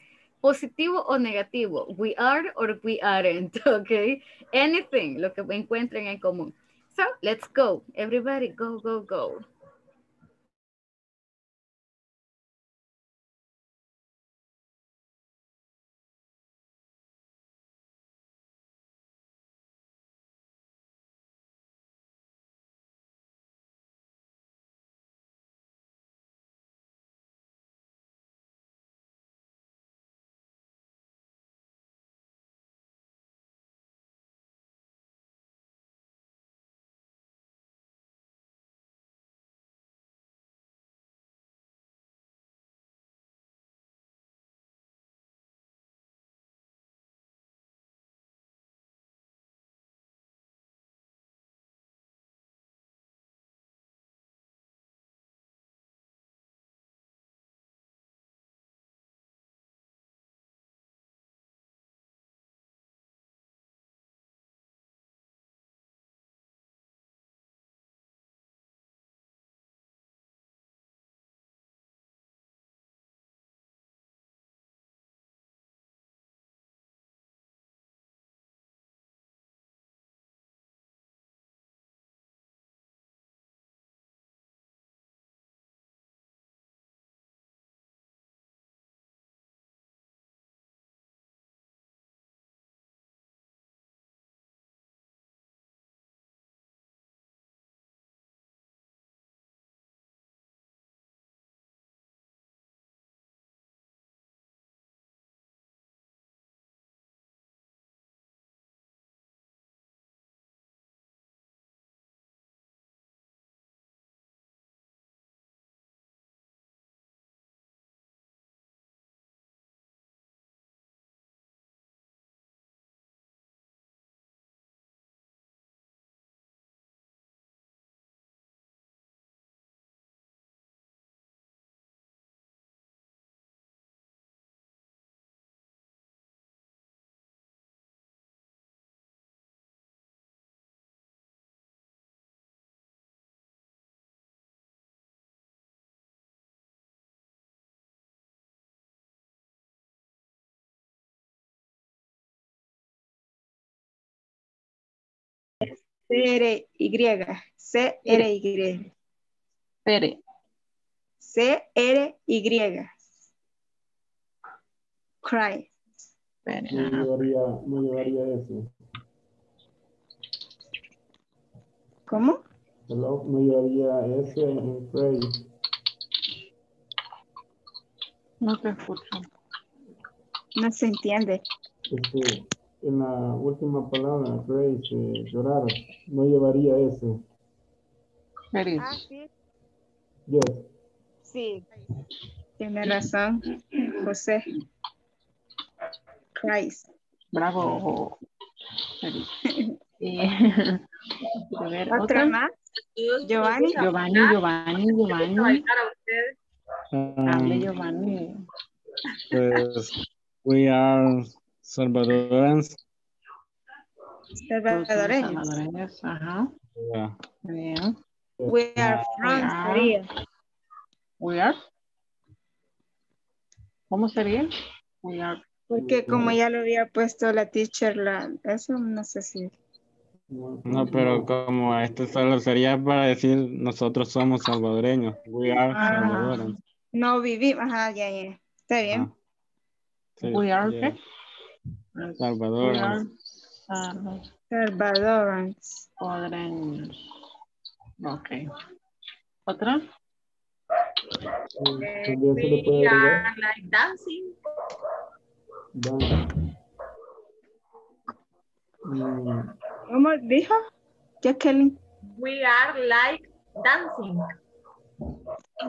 positivo o negativo, we are or we aren't, okay? Anything, lo que encuentren en común. So, let's go, everybody, go, go, go. C R Y. C R Y. Pérez. C R Y. Cry. Pérez. Me llevaría, me llevaría eso. ¿Cómo? Hello, me llevaría ese en Cry. No te escucho. No se entiende. Este, en la última palabra, Grace, eh, llorar, no llevaría eso. Ah, sí. Yes. Sí. Tiene razón, José. Grace. Bravo. eh, a ver, ¿Otra, ¿Otra más? Giovanni. Giovanni, Giovanni, Giovanni. Hable, Giovanni. Pues... We are Salvadorans. Salvadoreños. Salvadoreños. Ajá. Yeah. Yeah. We are from Korea. We are. ¿Cómo sería? We are. Porque como ya lo había puesto la teacher, la, eso no sé si. No, pero como esto solo sería para decir nosotros somos salvadoreños. We are ah. Salvadorans. No vivimos. Ajá, ya, yeah, ya. Yeah. Está bien. Ah. Sí, we are yeah. okay. Salvadorans. Uh, Salvadorans. Salvadorans. Ok. ¿Otra? Eh, we are like dancing. Dan mm. ¿Cómo dijo? Jacqueline. We are like dancing.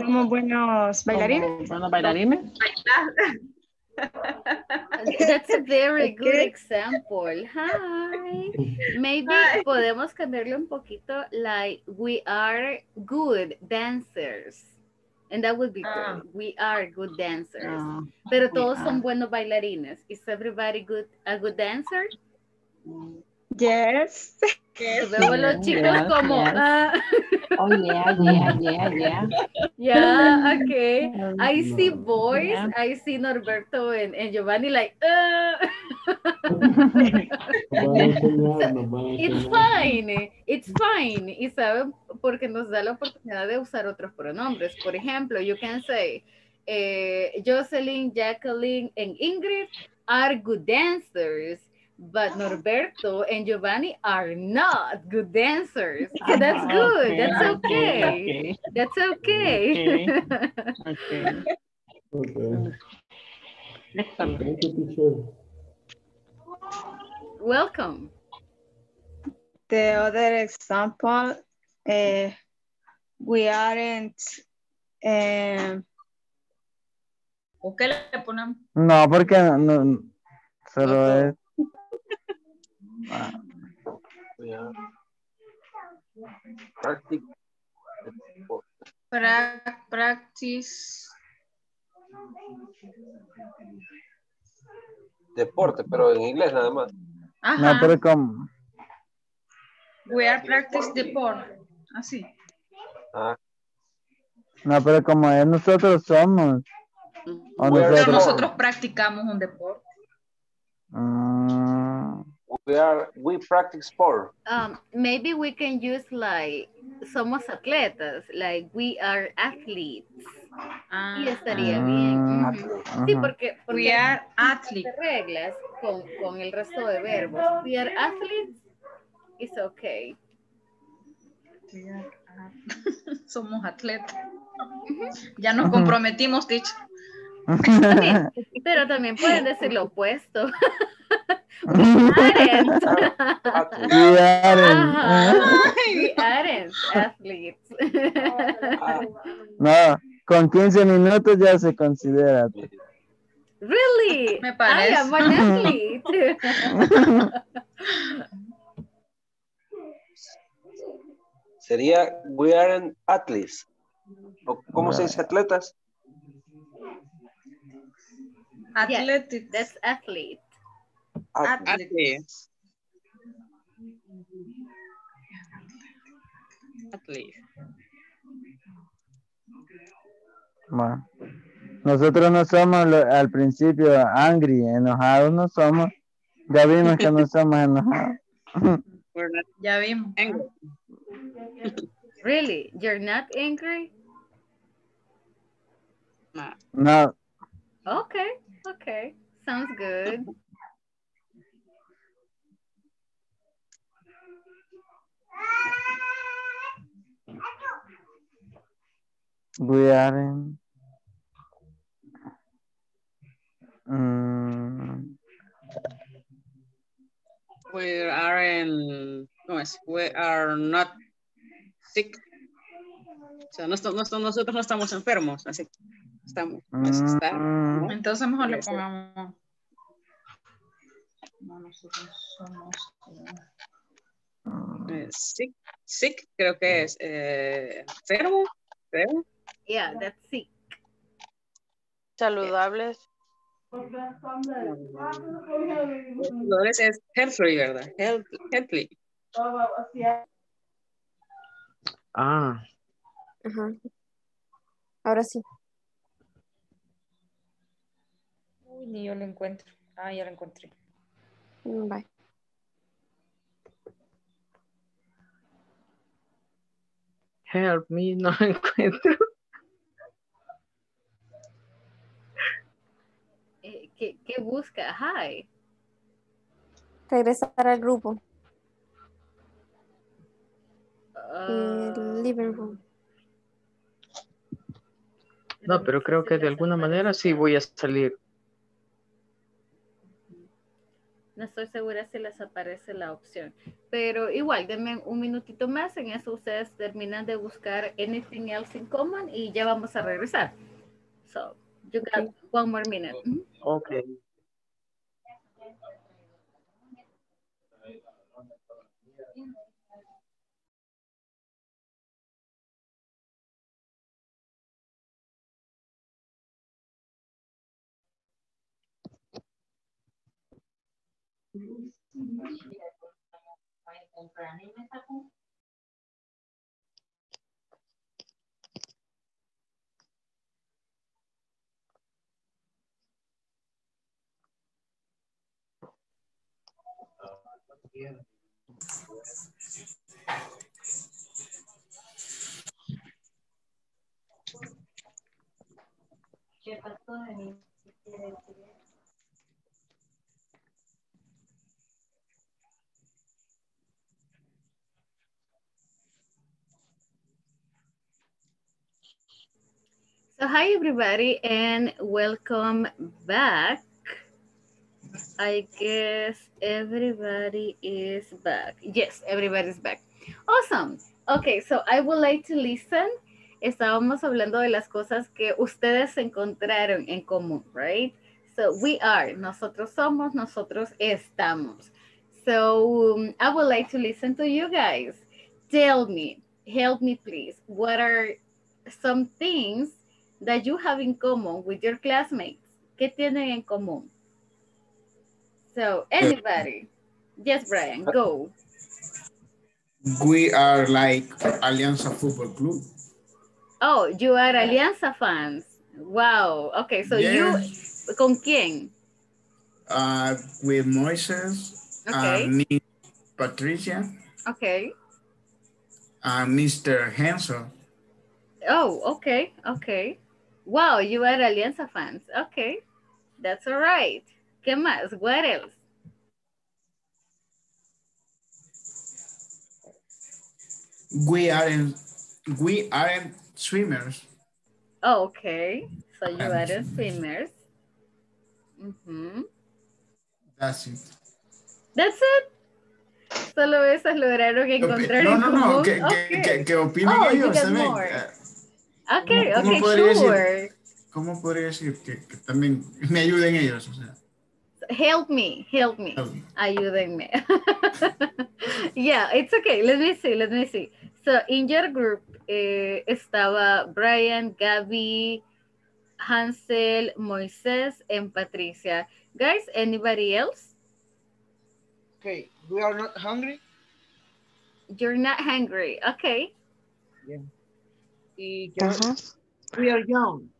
Somos buenos bailarines. Buenos bailarines. That's a very good example. Hi. Maybe Hi. Podemos cambiarle un poquito, like we are good dancers. And that would be good. Uh, we are good dancers. Uh, Pero todos son buenos bailarines. Is everybody good a good dancer? Yes. Yes. Veo los chicos yes, como. Yes. Uh, oh yeah, yeah, yeah, yeah. Yeah, okay. I see boys. Yeah. I see Norberto and, and Giovanni like, uh. It's fine. It's fine. Y sabe porque nos da la oportunidad de usar otros pronombres. Por ejemplo, you can say, eh, Jocelyn, Jacqueline, and Ingrid are good dancers. But Norberto and Giovanni are not good dancers. So that's good. Okay, that's okay. Okay. That's okay. Okay. Okay. Okay. Excellent. Thank you, teacher. Welcome. The other example, uh, we aren't. Um... No, porque no. Solo okay. es. Uh, yeah. Practice. Pra practice. Deporte, pero en inglés nada más. Ajá. No, pero como. We are practice deporte. Así. Ah. No, pero como es nosotros somos. O nosotros, nosotros practicamos un deporte. Ah. Uh, We are, we practice sport. Um, maybe we can use like, somos atletas, like we are athletes. Ah, y estaría ah, bien. Uh -huh. Sí, porque, porque we are athletes. Reglas con, con el resto de verbos. We are athletes, it's okay. We are athletes. Somos atletas. Uh -huh. Ya nos comprometimos, Tich. También, pero también pueden decir lo opuesto. We aren't. We aren't. Uh-huh. We aren't athletes. No, con quince minutos ya se considera. Really? Me parece. I am an athlete. Sería we aren't athletes. ¿Cómo se dice atletas? Athletics. Yeah, that's athlete. Athletes. Athletes. Bueno, nosotros no somos lo, al principio angry, enojados no somos. Ya vimos que no somos enojados. We're not ya vimos. Angry. Really? You're not angry? No. No. Okay. Okay. Sounds good. We aren't um, we aren't we are not sick. O sea, no, no, nosotros no estamos enfermos, así estamos. Pues, está, ¿no? Entonces mejor le pongamos. No, nosotros somos eh, sick, sick, creo que es eh, enfermo, enfermo. Yeah, that's sick. Saludables. Saludables es healthy, ¿verdad? Healthy. Ah. Ajá. Ahora sí. Uy, ni yo lo encuentro. Ah, ya lo encontré. Bye. Help me, no lo encuentro. ¿Qué, qué busca? Hi. Regresar al grupo. Uh, El living room. No, pero creo que de alguna manera sí voy a salir. No estoy segura si les aparece la opción. Pero igual, denme un minutito más. En eso ustedes terminan de buscar anything else in common y ya vamos a regresar. So, you got one more minute. Okay. ¿Qué pasó de mí? So hi everybody and welcome back. I guess everybody is back. Yes, everybody's back. Awesome. Okay, so I would like to listen. Estábamos hablando de las cosas que ustedes encontraron en común, right? So we are, nosotros somos, nosotros estamos. So um, I would like to listen to you guys. Tell me, help me please, what are some things that you have in common with your classmates? ¿Qué tienen en común? So, anybody? Yes, Brian, go. We are like Alianza Football Club. Oh, you are Alianza fans. Wow. Okay, so yes. You, ¿con quién? Uh, with Moisés, okay. uh, Miss Patricia. Okay. Uh, Mister Hansel. Oh, okay, okay. Wow, you are Alianza fans. Okay, that's all right. ¿Qué más? What else? We aren't, we aren't swimmers. Oh, okay. So you aren't swimmers. swimmers. Mm-hmm. That's it. That's it. Solo esas lograron encontrar. No, no, no. ¿Qué, okay. qué, qué opinan oh, ellos? También? Ok, ¿Cómo, ok, ¿cómo sure. Decir, ¿Cómo podría decir que, que también me ayuden ellos? O sea. Help me, help me, ayúdenme. Yeah, it's okay. Let me see, let me see. So in your group eh, estaba Brian, Gaby, Hansel, Moisés, and Patricia. Guys, anybody else? Okay, we are not hungry. You're not hungry, okay. Yeah. Uh-huh. We are young.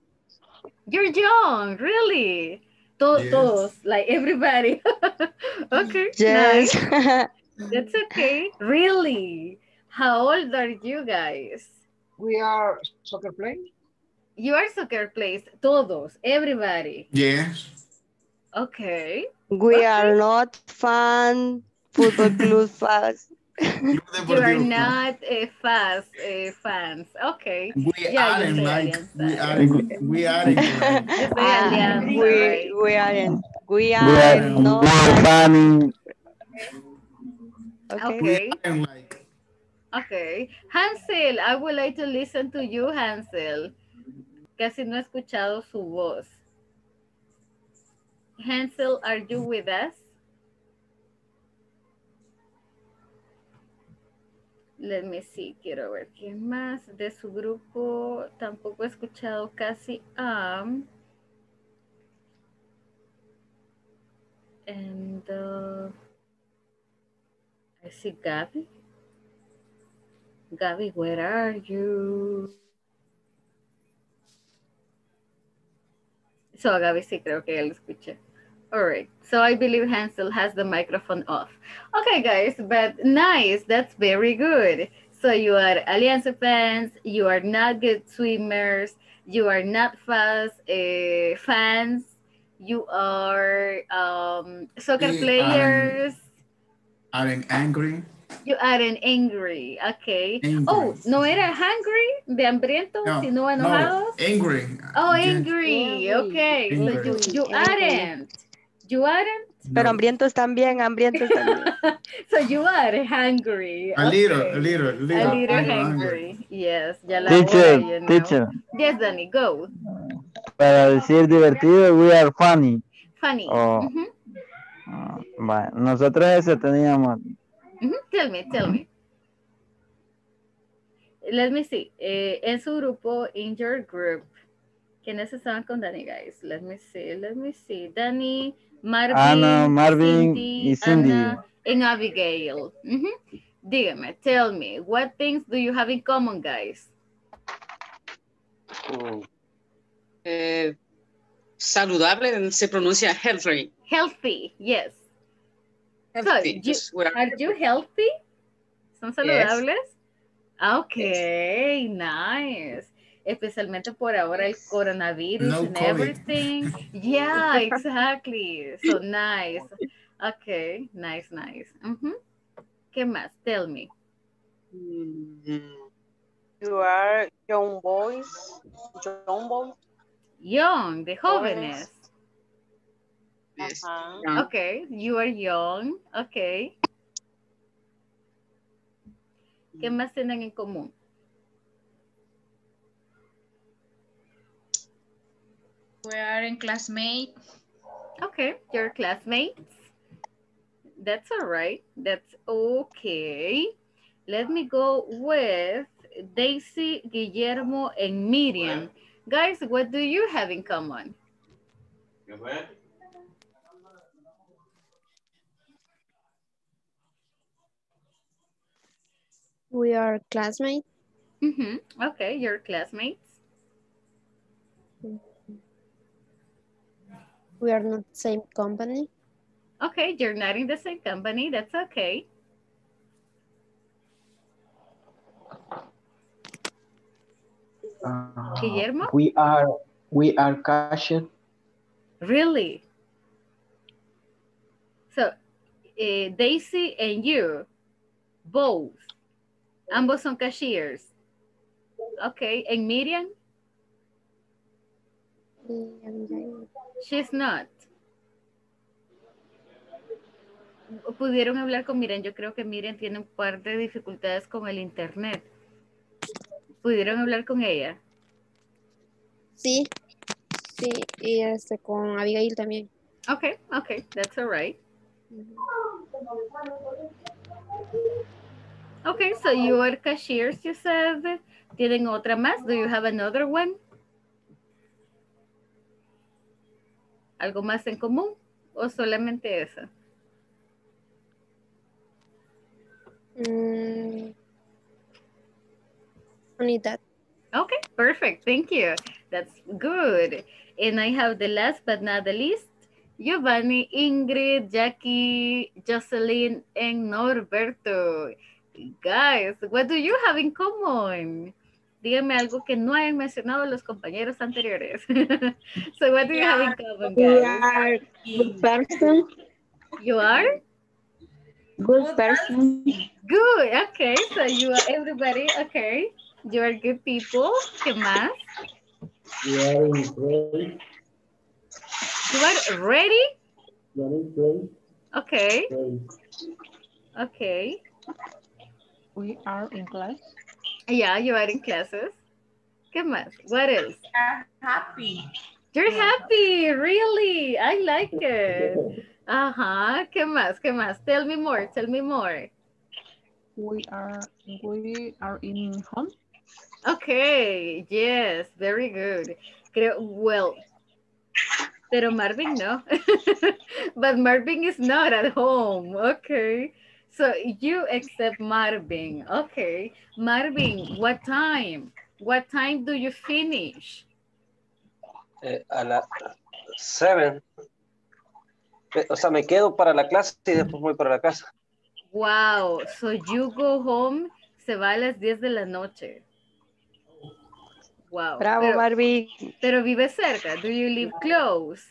You're young, really? Todos, yes. Like everybody. Okay, yes. Nice. That's okay. Really? How old are you guys? We are soccer players. You are soccer players, todos, everybody. Yes. Okay. We okay. are not fan football club fans. You are not a fast uh, fans. Okay. We yeah, aren't like we aren't we aren't we we aren't we aren't not fan. Okay. Okay. Hansel, I would like to listen to you, Hansel. Casi no he escuchado su voz. Hansel, are you with us? Let me see, quiero ver quién más de su grupo. Tampoco he escuchado casi. Um, and uh, I see Gabby. Gabby, where are you? So Gabby sí creo que él escuché. All right, so I believe Hansel has the microphone off. Okay, guys, but nice, that's very good. So you are Alianza fans, you are not good swimmers, you are not fast uh, fans, you are um, soccer we players. Aren't angry. You aren't angry, okay. Angry. Oh, no era hungry, de hambriento, no, sino enojados? No, angry. Oh, angry, yeah. Okay. Angry. So you, you aren't. You aren't? Pero hambrientos también, hambrientos también. So you are hungry. A okay. little, a little, a little. A little I'm hungry. Hungry. Yes, ya la teacher, voy, you know. Teacher. Yes, Danny, go. Para decir divertido, we are funny. Funny. Oh. Mm-hmm. Oh, bueno, nosotros eso teníamos. Mm-hmm. Tell me, tell me. Let me see. Eh, en su grupo, in your group, ¿quiénes estaban con Danny, guys? Let me see, let me see. Danny... Marvin, Ana, Marvin Cindy, y Cindy. Ana, and Abigail. Mm-hmm. Dígame, tell me, what things do you have in common, guys? Oh. Eh, saludable se pronuncia healthy. Healthy, yes. Healthy. So, you, are you healthy? ¿Son saludables? Yes. Okay, yes. Nice. Especialmente por ahora el coronavirus no and COVID. Everything. Yeah, exactly. So nice. Okay, nice, nice. Mm-hmm. ¿Qué más? Tell me. You are young boys. Young boys. Young, de jóvenes. Yes. Uh-huh. Okay, you are young. Okay. ¿Qué más tienen en común? We are in classmates. Okay, your classmates. That's all right. That's okay. Let me go with Daisy, Guillermo, and Miriam. What? Guys, what do you have in common? What? We are classmates. Mm-hmm. Okay, your classmates. We are not the same company. Okay, you're not in the same company. That's okay. Uh, Guillermo? We are, we are cashier. Really? So, uh, Daisy and you, both, ambos son cashiers. Okay, and Miriam? Miriam. She's not. Pudieron hablar con Miriam. Yo creo que Miriam tiene un par de dificultades con el internet. ¿Pudieron hablar con ella? Sí. Sí. Y este con Abigail también. Okay. Okay. That's all right. Okay. So you are cashiers, you said. ¿Tienen otra más? Do you have another one? ¿Algo más en común o solamente esa? Mm. I need that. Okay, perfect. Thank you. That's good. And I have the last but not the least. Giovanni, Ingrid, Jackie, Jocelyn, and Norberto. Guys, what do you have in common? Díganme algo que no hayan mencionado los compañeros anteriores. So what do you have in common, guys? You are good person. You are? Good person. Good, okay. So you are everybody, okay. You are good people. ¿Qué más? You are ready. You are ready? Ready, ready. Okay. Ready. Okay. We are in class. Yeah, you are in classes. ¿Qué más? What else? You're happy. You're happy, really. I like it. Uh-huh. ¿Qué más? ¿Qué más? Tell me more. Tell me more. We are, we are in home. Okay. Yes. Very good. Creo, well, pero Marvin no. But Marvin is not at home. Okay. So you accept Marvin. Okay. Marvin, what time? What time do you finish? Eh, a las seven. O sea, me quedo para la clase y después voy para la casa. Wow. So you go home, se va a las diez de la noche. Wow. Bravo, pero, Marvin. Pero vive cerca. Do you live close?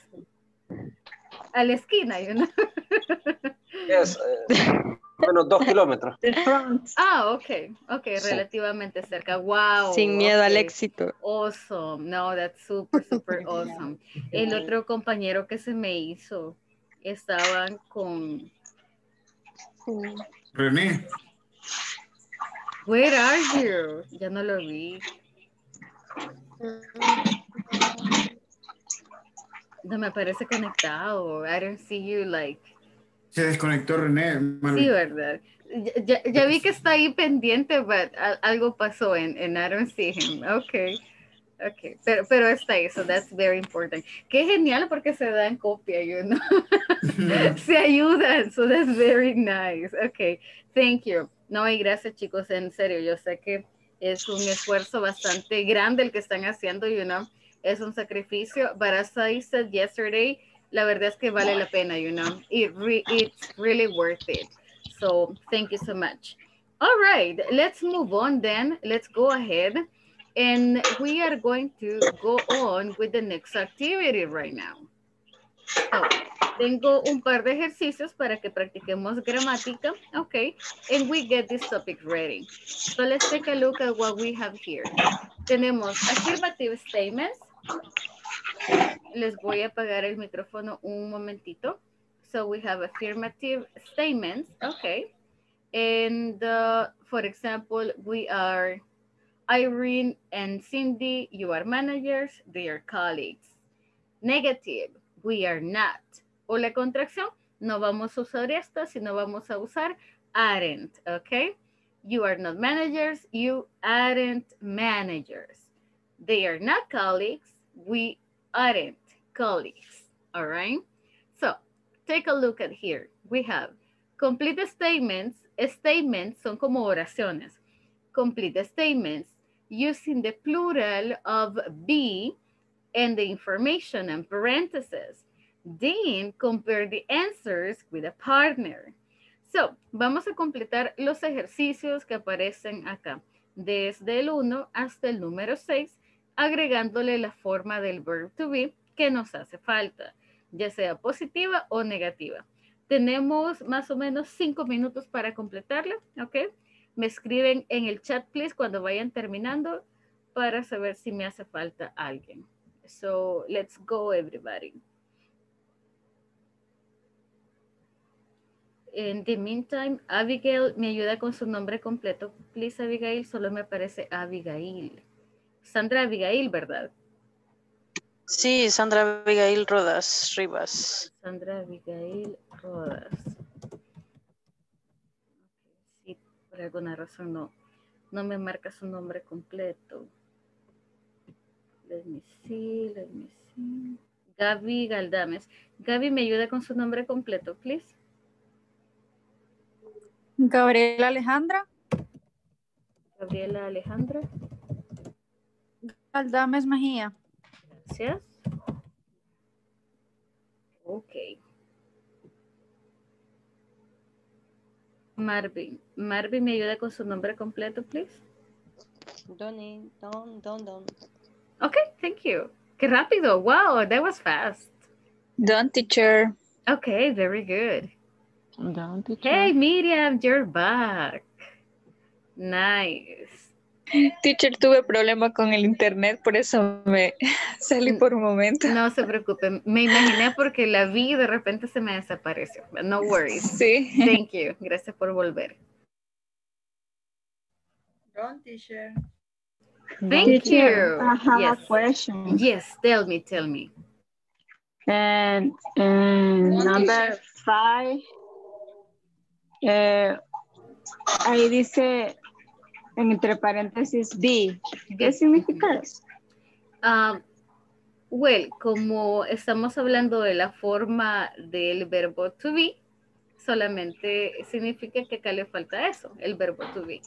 A la esquina, you know. Yes. Uh, menos dos kilómetros. Ah, ok. Ok, sí. Relativamente cerca. Wow. Sin miedo okay. al éxito. Awesome. No, that's super, super awesome. El otro compañero que se me hizo estaban con... René. Where are you? Ya no lo vi. No me parece conectado. I don't see you like... Se desconectó René. Marvin. Sí, verdad. Ya, ya vi que está ahí pendiente, but algo pasó en, en I don't see him. Ok. Ok. Pero, pero está ahí, so that's very important. Qué genial porque se dan copia, you know. Se ayudan, so that's very nice. Ok. Thank you. No, y gracias, chicos. En serio, yo sé que es un esfuerzo bastante grande el que están haciendo, you know. Es un sacrificio. But as I said yesterday, la verdad es que vale la pena, you know. It re, it's really worth it. So thank you so much. All right, let's move on then. Let's go ahead. And we are going to go on with the next activity right now. So, tengo un par de ejercicios para que practiquemos gramática. Okay, and we get this topic ready. So let's take a look at what we have here. Tenemos affirmative statements. Les voy a apagar el micrófono un momentito. So we have affirmative statements, okay. And uh, for example, we are Irene and Cindy, you are managers, they are colleagues. Negative, we are not. O la contracción, no vamos a usar esta, sino vamos a usar aren't, okay. You are not managers, you aren't managers. They are not colleagues, we aren't colleagues, all right? So, take a look at here. We have complete statements. Statements son como oraciones. Complete statements using the plural of be and the information and parentheses. Then, compare the answers with a partner. So, vamos a completar los ejercicios que aparecen acá. Desde el uno hasta el número seis, agregándole la forma del verb to be que nos hace falta, ya sea positiva o negativa. Tenemos más o menos cinco minutos para completarla, ¿ok? Me escriben en el chat, please, cuando vayan terminando para saber si me hace falta alguien. So, let's go, everybody. In the meantime, Abigail me ayuda con su nombre completo. Please, Abigail, solo me aparece Abigail. Sandra Abigail, ¿verdad? Sí, Sandra Abigail Rodas Rivas. Sandra Abigail Rodas. Sí, por alguna razón no, no me marca su nombre completo. Let me see, let me see. Gaby Galdames. Gaby, ¿me ayuda con su nombre completo, please? Gabriela Alejandra. Gabriela Alejandra. Galdames Mejía. Gracias. Okay. Marvin. Marvin, ¿me ayuda con su nombre completo, please? Donnie, Don, Don, Don. Okay, thank you. ¡Qué rápido! Wow, that was fast. Don, teacher. Okay, very good. Don, teacher. Hey, Miriam, you're back. Nice. Teacher, tuve problema con el internet, por eso me salí por un momento. No se preocupen, me imaginé porque la vi y de repente se me desapareció. But no worries. Sí. Thank you. Gracias por volver. Don, teacher. Thank teacher, you. I have yes. a question. Yes, tell me, tell me. And, and number five, eh, ahí dice entre paréntesis B. ¿Qué significa eso? Uh, well, como estamos hablando de la forma del verbo to be, solamente significa que acá le falta eso, el verbo to be.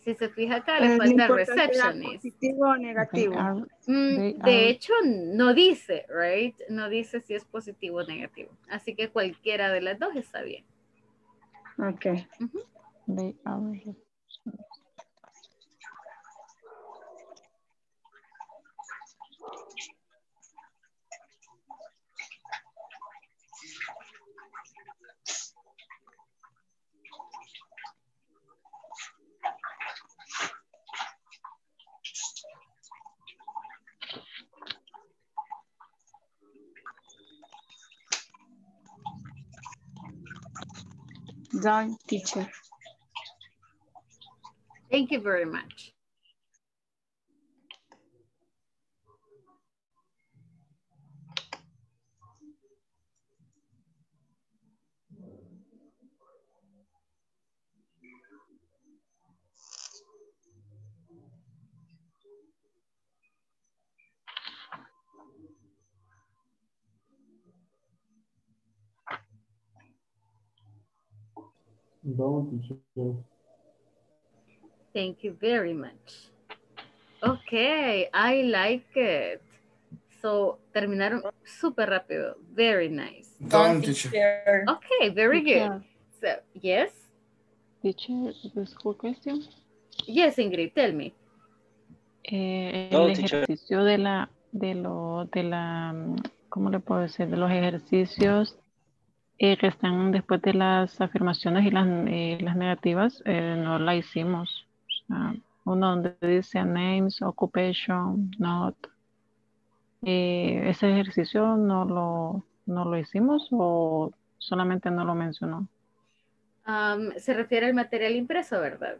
Si se fija acá, le falta receptionist. ¿Positivo o negativo? Mm, de hecho, no dice, right? No dice si es positivo o negativo. Así que cualquiera de las dos está bien. Ok. Uh-huh. They are... Done, teacher. Thank you very much. Thank you very much. Okay, I like it. So, terminaron super rápido. Very nice. Don't, teacher. Okay, very teacher. Good. So, yes? Teacher, the school question? Yes, Ingrid, tell me. Eh, el ejercicio de la, de lo, de la, ¿cómo le puedo decir? De los ejercicios Eh, que están después de las afirmaciones y las, eh, las negativas, eh, no la hicimos. Uh, uno donde dice names, occupation, not. Eh, ¿Ese ejercicio no lo, no lo hicimos o solamente no lo mencionó? Um, se refiere al material impreso, ¿verdad?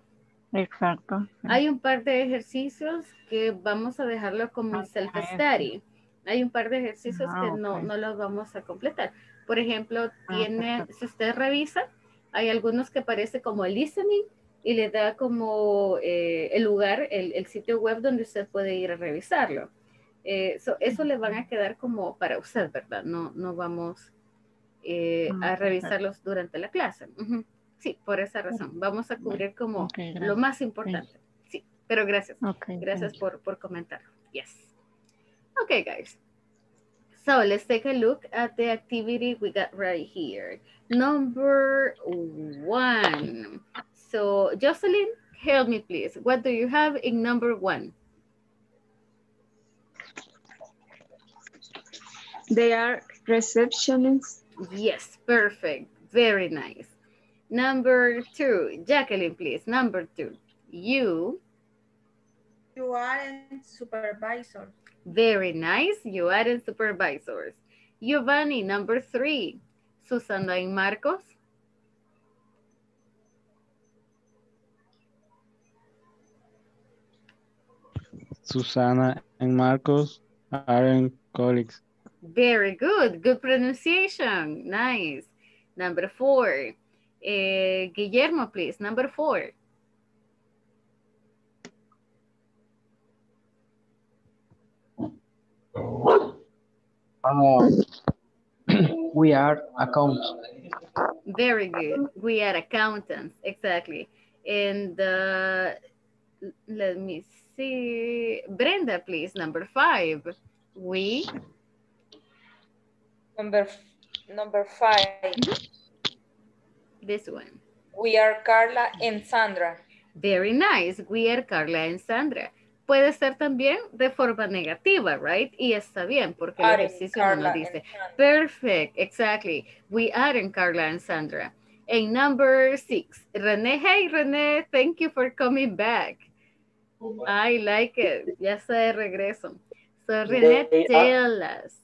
Exacto. Sí. Hay un par de ejercicios que vamos a dejarlo como ah, self-study. Hay un par de ejercicios ah, que okay. no, no los vamos a completar. Por ejemplo, tiene, si usted revisa, hay algunos que parece como listening y le da como eh, el lugar, el, el sitio web donde usted puede ir a revisarlo. Eh, so, eso le van a quedar como para usted, ¿verdad? No, no vamos eh, a revisarlos durante la clase. Uh-huh. Sí, por esa razón. Vamos a cubrir como okay, lo más importante. Sí, pero gracias. Okay, gracias por, por comentar. Yes. Okay, guys. So let's take a look at the activity we got right here. Number one. So Jocelyn, help me please. What do you have in number one? They are receptionists. Yes, perfect. Very nice. Number two, Jacqueline, please. Number two, you. You are a supervisor. Very nice. You added supervisors. Giovanni, number three. Susana and Marcos. Susana and Marcos are colleagues. Very good. Good pronunciation. Nice. Number four. Uh, Guillermo, please. Number four. Uh, we are accountants. Very good. We are accountants, exactly. And uh, let me see. Brenda, please, number five. We? Number Number five. Mm-hmm. This one. We are Carla and Sandra. Very nice. We are Carla and Sandra. Puede ser también de forma negativa, right? Y está bien, porque el ejercicio no lo dice. Perfect, exactly. We aren't Carla and Sandra. And number six, René. Hey, René, thank you for coming back. Oh, I like it. Ya está de regreso. So, René, they tell are, us.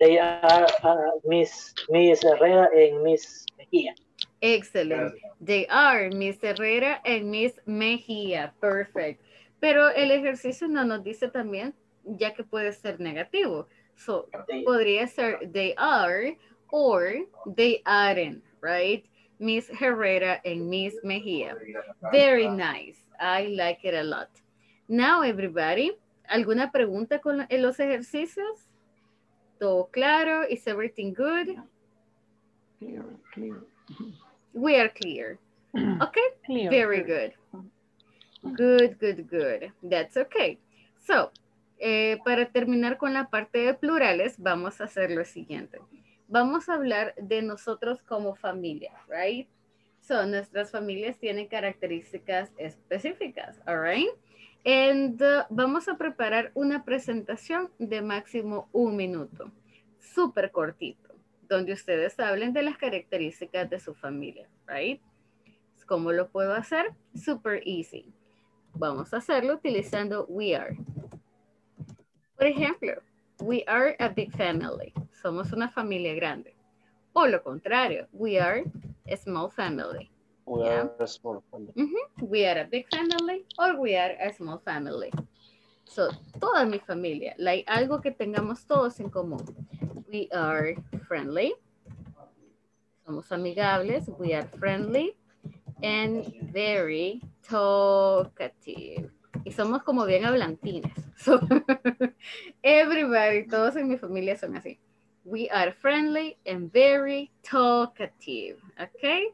They are uh, Miss, Miss Herrera and Miss Mejia. Excellent. They are Miss Herrera and Miss Mejia. Perfect. Pero el ejercicio no nos dice también, ya que puede ser negativo. So, podría ser they are or they aren't, right? Miss Herrera and Miss Mejia. Very nice. I like it a lot. Now, everybody, ¿alguna pregunta con los ejercicios? ¿Todo claro? Is everything good? Clear, clear. We are clear. Okay, clear, very clear. Good. Good, good, good. That's okay. So, eh, para terminar con la parte de plurales, vamos a hacer lo siguiente. Vamos a hablar de nosotros como familia, right? So, nuestras familias tienen características específicas, all right? And uh, vamos a preparar una presentación de máximo un minuto, súper cortito, donde ustedes hablen de las características de su familia, right? ¿Cómo lo puedo hacer? Super easy. Vamos a hacerlo utilizando we are. Por ejemplo, we are a big family. Somos una familia grande. O lo contrario, we are a small family. We yeah. are a small family. Mm-hmm. We are a big family or we are a small family. So, toda mi familia. Like algo que tengamos todos en común. We are friendly. Somos amigables. We are friendly. And very talkative. Y somos como bien hablantinas. So, everybody, todos en mi familia son así. We are friendly and very talkative. Okay?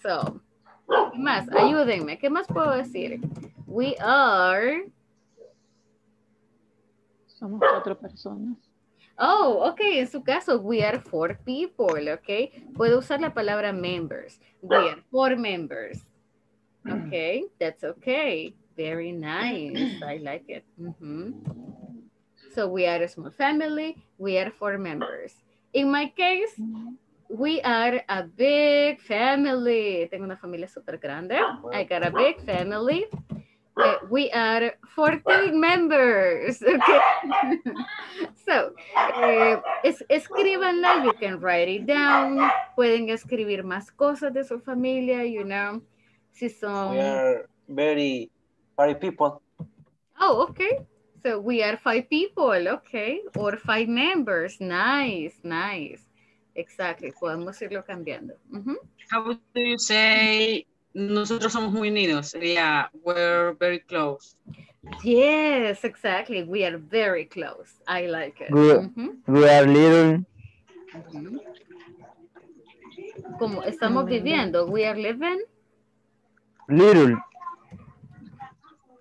So, ¿qué más? Ayúdenme. ¿Qué más puedo decir? We are... Somos cuatro personas. Oh, okay. En su caso, we are four people, okay. Puedo usar la palabra members. We are four members. Okay, that's okay. Very nice. I like it. Mm-hmm. So we are a small family. We are four members. In my case, we are a big family. Tengo una familia super grande. I got a big family. Uh, we are fourteen members, okay? So, eh, es, escríbanla, you can write it down. Pueden escribir más cosas de su familia, you know. Si son... We are very, five people. Oh, okay. So, we are five people, okay. Or five members. Nice, nice. Exactly. Podemos irlo cambiando. Mm-hmm. How do you say... Nosotros somos muy unidos. Yeah, we're very close. Yes, exactly. We are very close. I like it. We, mm-hmm. we are living. Mm-hmm. Como estamos viviendo. We are living. Little.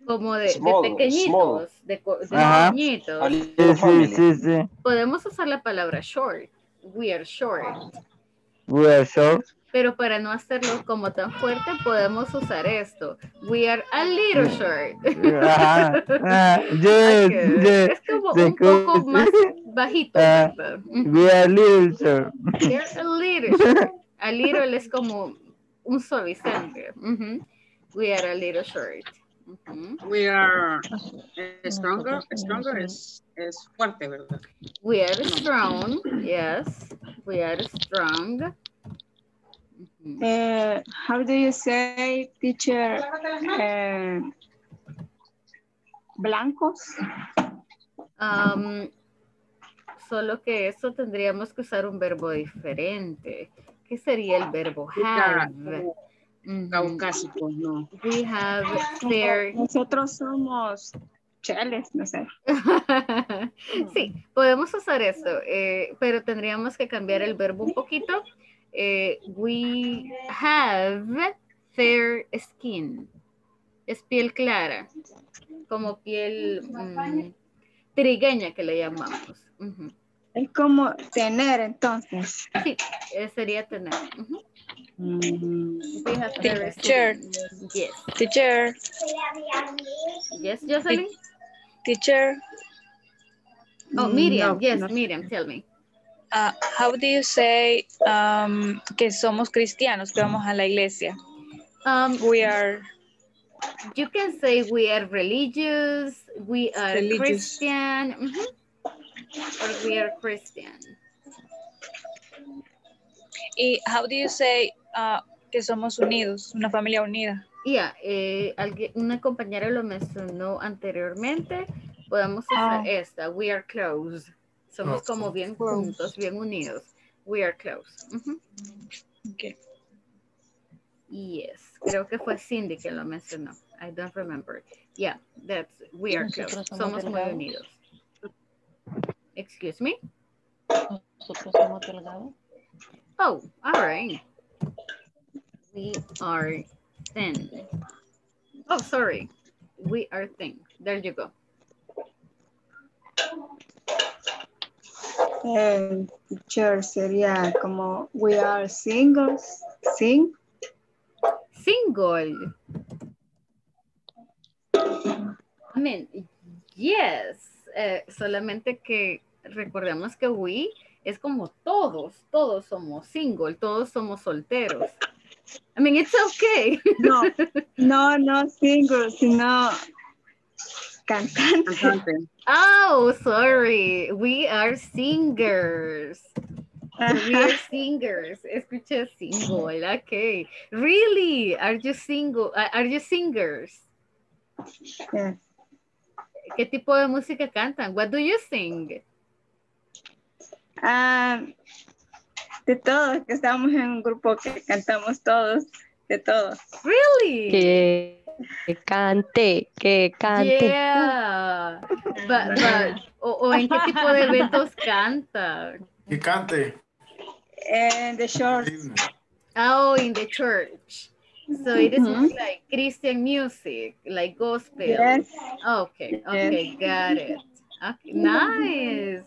Como de, small, de pequeñitos. Small. De, de uh-huh. pequeñitos. Sí, sí, sí. Podemos usar la palabra short. We are short. We are short. Pero para no hacerlo como tan fuerte, podemos usar esto. We are a little short. Uh, uh, yes, okay. Yes, es como un poco más bajito. Uh, we are a little short. We are a little short. A little es como un suavizante. Uh-huh. We are a little short. Uh-huh. We are stronger. Stronger es, es fuerte, ¿verdad? We are strong. Yes. We are strong. Uh, how do you say, teacher, uh, blancos? Um, solo que eso tendríamos que usar un verbo diferente. ¿Qué sería el verbo have? Mm-hmm. Caucásicos, no. We have their... Nosotros somos cheles, no sé. Sí, podemos usar eso, eh, pero tendríamos que cambiar el verbo un poquito. Eh, we have fair skin. Es piel clara. Como piel mmm, trigueña que le llamamos. Uh-huh. Es como tener, entonces. Sí, sería tener. Uh-huh. Mm. Teacher. Yes. Teacher. Yes, Jocelyn. Teacher. Oh, Miriam. No, yes, no. Miriam, tell me. Uh, how do you say um, que somos cristianos, que vamos a la iglesia? Um, we are... You can say we are religious, we are religious. Christian. Mm-hmm. Or we are Christian. Y how do you say uh, que somos unidos, una familia unida? Yeah, eh, alguien, una compañera lo mencionó anteriormente. Podemos usar oh. esta. We are close. Somos oh. como bien juntos, bien unidos. We are close. Uh-huh. Okay. Yes. Creo que fue Cindy que lo mencionó. I don't remember. Yeah, that's we are close. Somos muy unidos. Excuse me? Nosotros somos delgados. Oh, all right. We are thin. Oh, sorry. We are thin. There you go. Um, teacher, sería como we are singles. Sing. Single. I mean, yes. Uh, solamente que recordemos que we es como todos, todos somos single, todos somos solteros. I mean, it's okay. No, no, no single, sino cantante. Cantante. Oh, sorry. We are singers. We are singers. Escuché single, okay. Really? Are you single? Are you singers? Yes. ¿Qué tipo de música cantan? What do you sing? Um, de todos, que estamos en un grupo que cantamos todos, de todos. Really? Que, que cante, que cante. Yeah. But, but, o, ¿O en qué tipo de eventos canta? Que cante. En the church. Oh, in the church. So it is mm-hmm. like Christian music, like gospel. Yes. Okay, okay, yes. Got it. Okay, nice.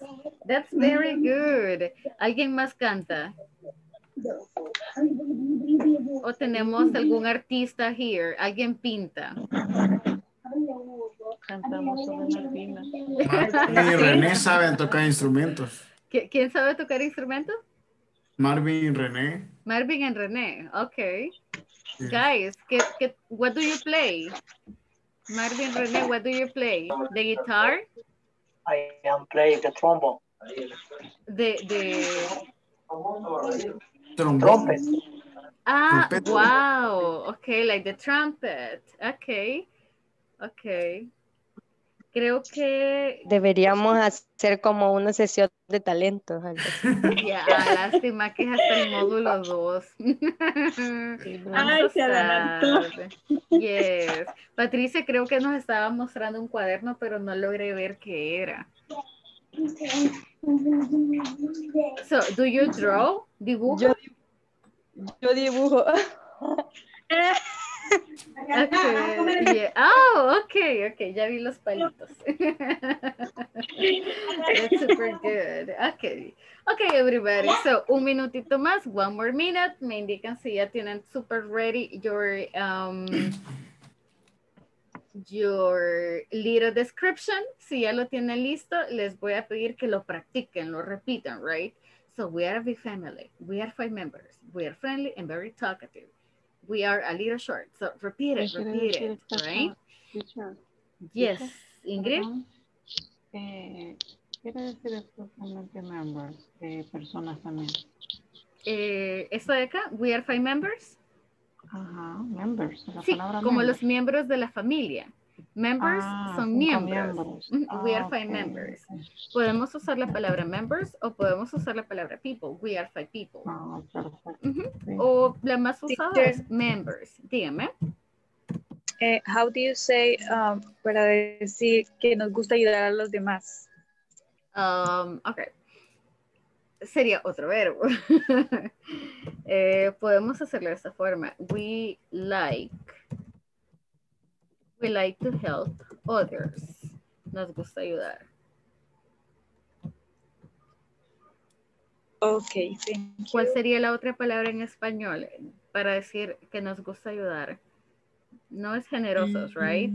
That's very good. ¿Alguien más canta? ¿O tenemos algún artista here? ¿Alguien pinta? Cantamos sobre la pina. Marvin y René saben tocar instrumentos. ¿Quién sabe tocar instrumentos? Marvin y René. Marvin and René, okay. Yeah. Guys, que, que, what do you play? Marvin, René, what do you play? The guitar? I am playing the trombone. The, the... Trumpet. Ah, trumpet. Wow. Okay, like the trumpet. Okay. Okay. Creo que... Deberíamos hacer como una sesión de talentos. Ya, lástima que es hasta el módulo dos. Ay, se adelantó. Yes. Patricia, creo que nos estaba mostrando un cuaderno, pero no logré ver qué era. So, do you draw? ¿Dibujo? Yo, yo dibujo. Okay. Yeah. Oh, okay, okay. Ya vi los palitos. That's super good. Okay, okay, everybody. So, un minutito más, one more minute. Me indican si ya tienen super ready your um your little description. Si ya lo tienen listo, les voy a pedir que lo practiquen, lo repitan, right? So, we are a big family. We are five members. We are friendly and very talkative. We are a little short, so repeat it, repeat it, right? Yes, Ingrid? Eh, quiero decir exactamente members, eh, personas también. Eh, ¿Esto de acá? We are five members? Ajá, members. La sí, palabra como members. Los miembros de la familia. Members ah, son miembros. miembros. Ah, we are five okay. members. Podemos usar la palabra members o podemos usar la palabra people. We are five people. Ah, uh-huh. sí. O la más usada es members. Dígame. Eh, how do you say um, para decir que nos gusta ayudar a los demás? Um, ok. Sería otro verbo. eh, podemos hacerlo de esta forma. We like... We like to help others. Nos gusta ayudar. Ok, thank you. ¿Cuál sería la otra palabra en español para decir que nos gusta ayudar? No es generosos, mm -hmm. right?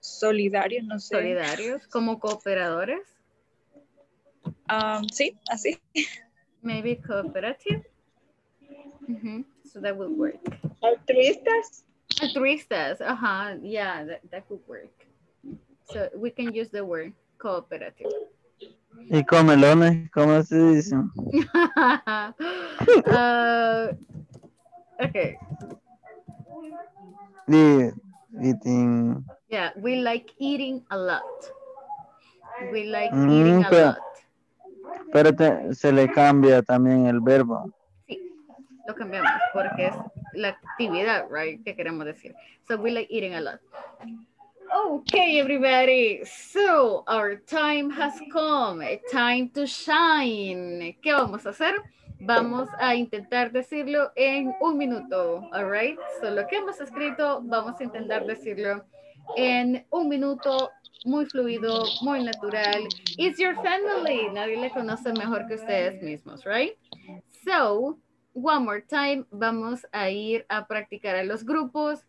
Solidarios, no sé. Solidarios, como cooperadores. Um, sí, así. Maybe cooperative. Mm-hmm. So that will work. Altruistas. Altruistas, uh-huh. Yeah, that, that could work. So we can use the word cooperative. Y comelones, ¿cómo se dice? uh, okay. The eating. Yeah, we like eating a lot. We like mm, eating a pero, lot. Pero te, se le cambia también el verbo. Sí, lo cambiamos porque es la actividad, right, que queremos decir. So we like eating a lot. Okay, everybody. So our time has come. Time to shine. ¿Qué vamos a hacer? Vamos a intentar decirlo en un minuto. All right. So lo que hemos escrito, vamos a intentar decirlo en un minuto, muy fluido, muy natural. It's your family. Nadie le conoce mejor que ustedes mismos, right? So, one more time, vamos a ir a practicar a los grupos.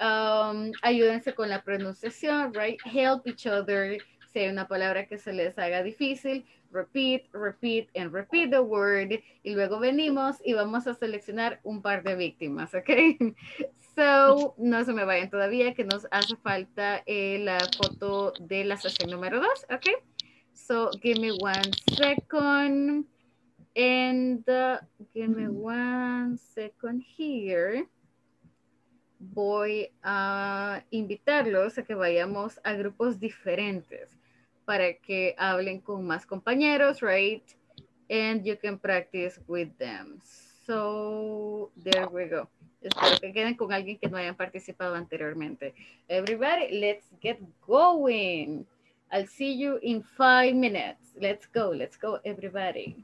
Um, ayúdense con la pronunciación, right? Help each other. Si hay una palabra que se les haga difícil, repeat, repeat, and repeat the word. Y luego venimos y vamos a seleccionar un par de víctimas, ¿ok? So, no se me vayan todavía, que nos hace falta eh, la foto de la sesión número dos, ¿ok? So, give me one second. And uh, give me one second here. Voy a invitarlos a que vayamos a grupos diferentes para que hablen con más compañeros, right? And you can practice with them. So, there we go. Espero que queden con alguien que no hayan participado anteriormente. Everybody, let's get going. I'll see you in five minutes. Let's go, let's go, everybody.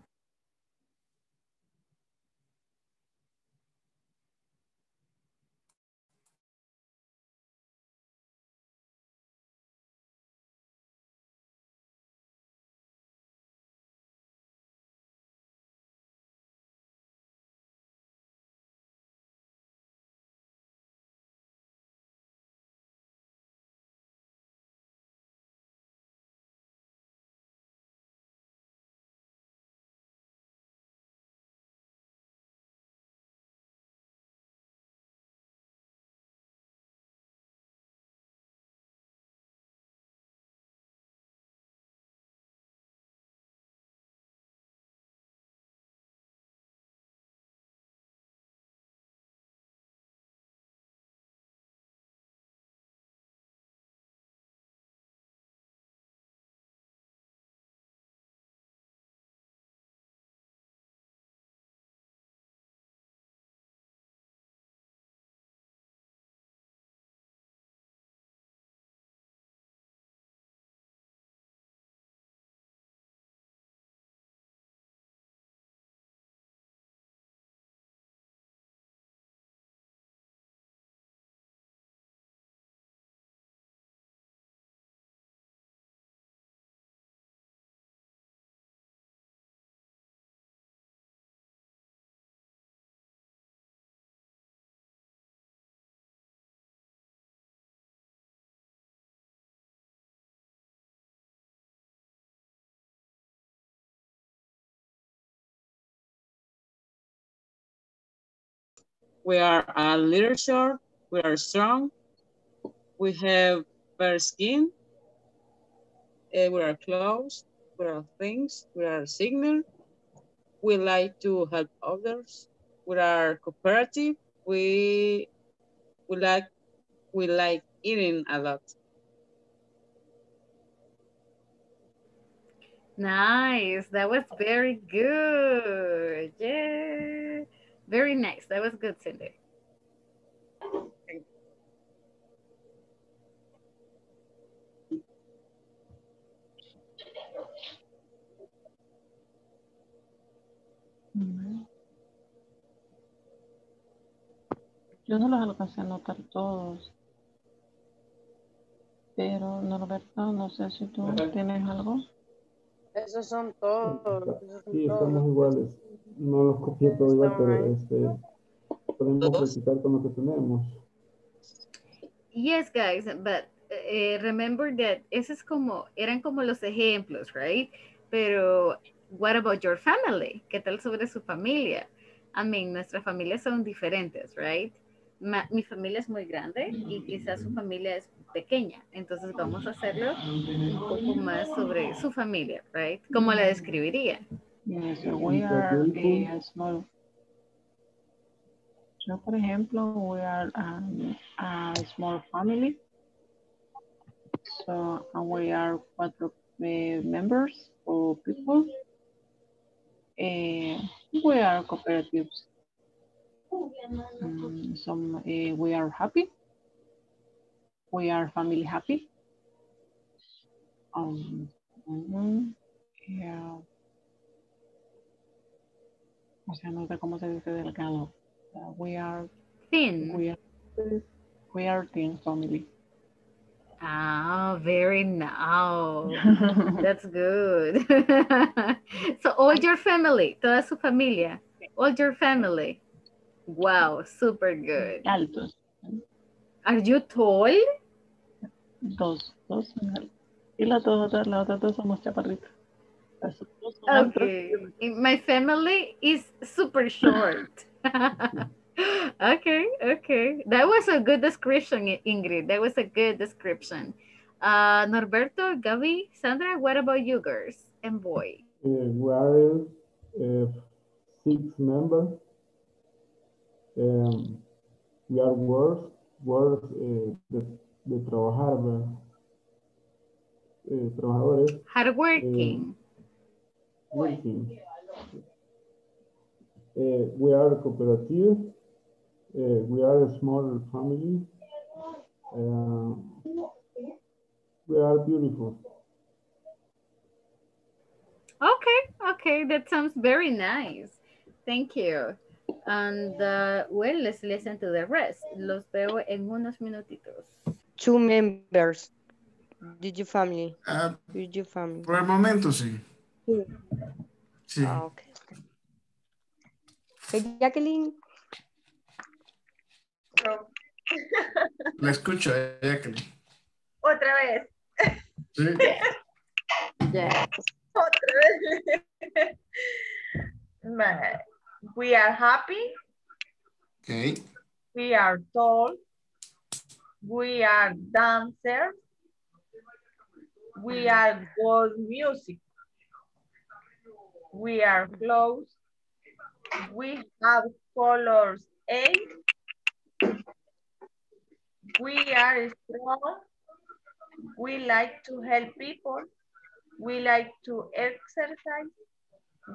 We are a little short, we are strong, we have fair skin, uh, we are close, we are things, we are signal, we like to help others, we are cooperative, we we like we like eating a lot. Nice, that was very good. Yeah. Very nice. That was good, Cindy. Yo no los alcancé a anotar todos, pero Norberto, no sé si tú tienes algo. Esos son todos. Esos son sí, todos. Estamos iguales. No los copié todavía, pero este, podemos practicar con lo que tenemos. Yes, guys, but uh, remember that esos como, eran como los ejemplos, right? Pero, what about your family? ¿Qué tal sobre su familia? I mean, nuestras familias son diferentes, right? Ma, mi familia es muy grande y quizás su familia es pequeña. Entonces vamos a hacerlo un poco más sobre su familia, right? ¿Cómo la describiría? Yes, we are a small. Yo, por ejemplo, we are um, a small family. So, and we are cuatro uh, members or people. Uh, we are cooperatives. Um, some uh, we are happy. We are family happy. Um, mm, yeah. O sea, no sé cómo se dice delgado. Uh, we are thin. We are, we are thin family. Ah, oh, very now. That's good. So all your family, toda su familia, all your family. Wow, super good. Altos. Are you tall? Dos, dos. Y las dos, las otras dos somos chaparritas. Okay, my family is super short. Okay, okay. That was a good description, Ingrid. That was a good description. Uh, Norberto, Gaby, Sandra, what about you girls and boy? Uh, we are uh, six members. Um, we are worth, worth uh, the, the trabajar, uh, trabajadores. Hardworking. Uh, Working. Uh, we are cooperative. Uh, we are a small family. Uh, we are beautiful. Okay, okay, that sounds very nice. Thank you. And uh, well, let's listen to the rest. Los veo en unos minutitos. Two members. Did you family? Uh, Did you family? Por el momento, sí. Sí. Ah, okay. Okay. Jacqueline. No. La escucho, Jacqueline. Otra vez. Sí. Yes. Otra vez. We are happy. Okay. We are tall. We are dancers. We are good music. We are close. We have colors A. We are strong. We like to help people. We like to exercise.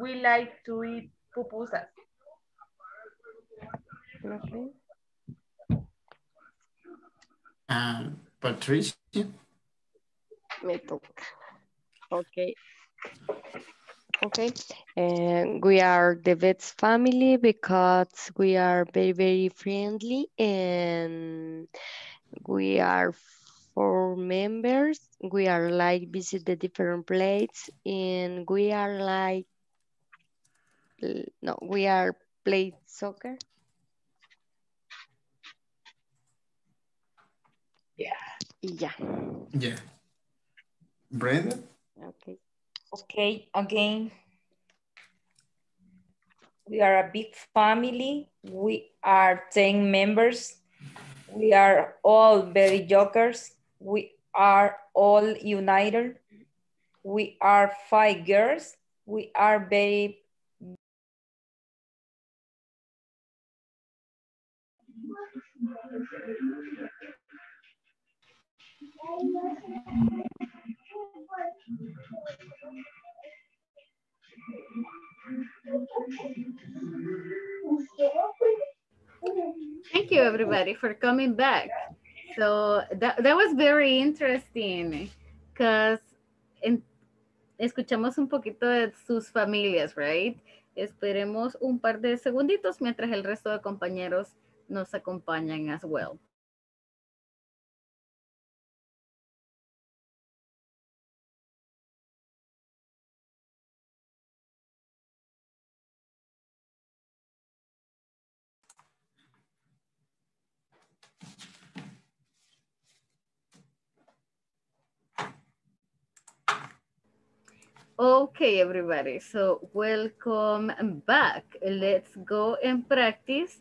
We like to eat pupusas. Okay. Uh, Patricia? Me toca. Okay. Okay, and we are the best family because we are very, very friendly and we are four members. We are like visit the different places and we are like, no, we are play soccer. Yeah. Yeah. Yeah. Brenda? Okay. Okay, again, we are a big family. We are ten members. We are all very jokers. We are all united. We are five girls. We are very... Thank you everybody for coming back. So that, that was very interesting because en, escuchamos un poquito de sus familias, right? Esperemos un par de segunditos mientras el resto de compañeros nos acompañan as well. Okay, everybody, so welcome back. Let's go and practice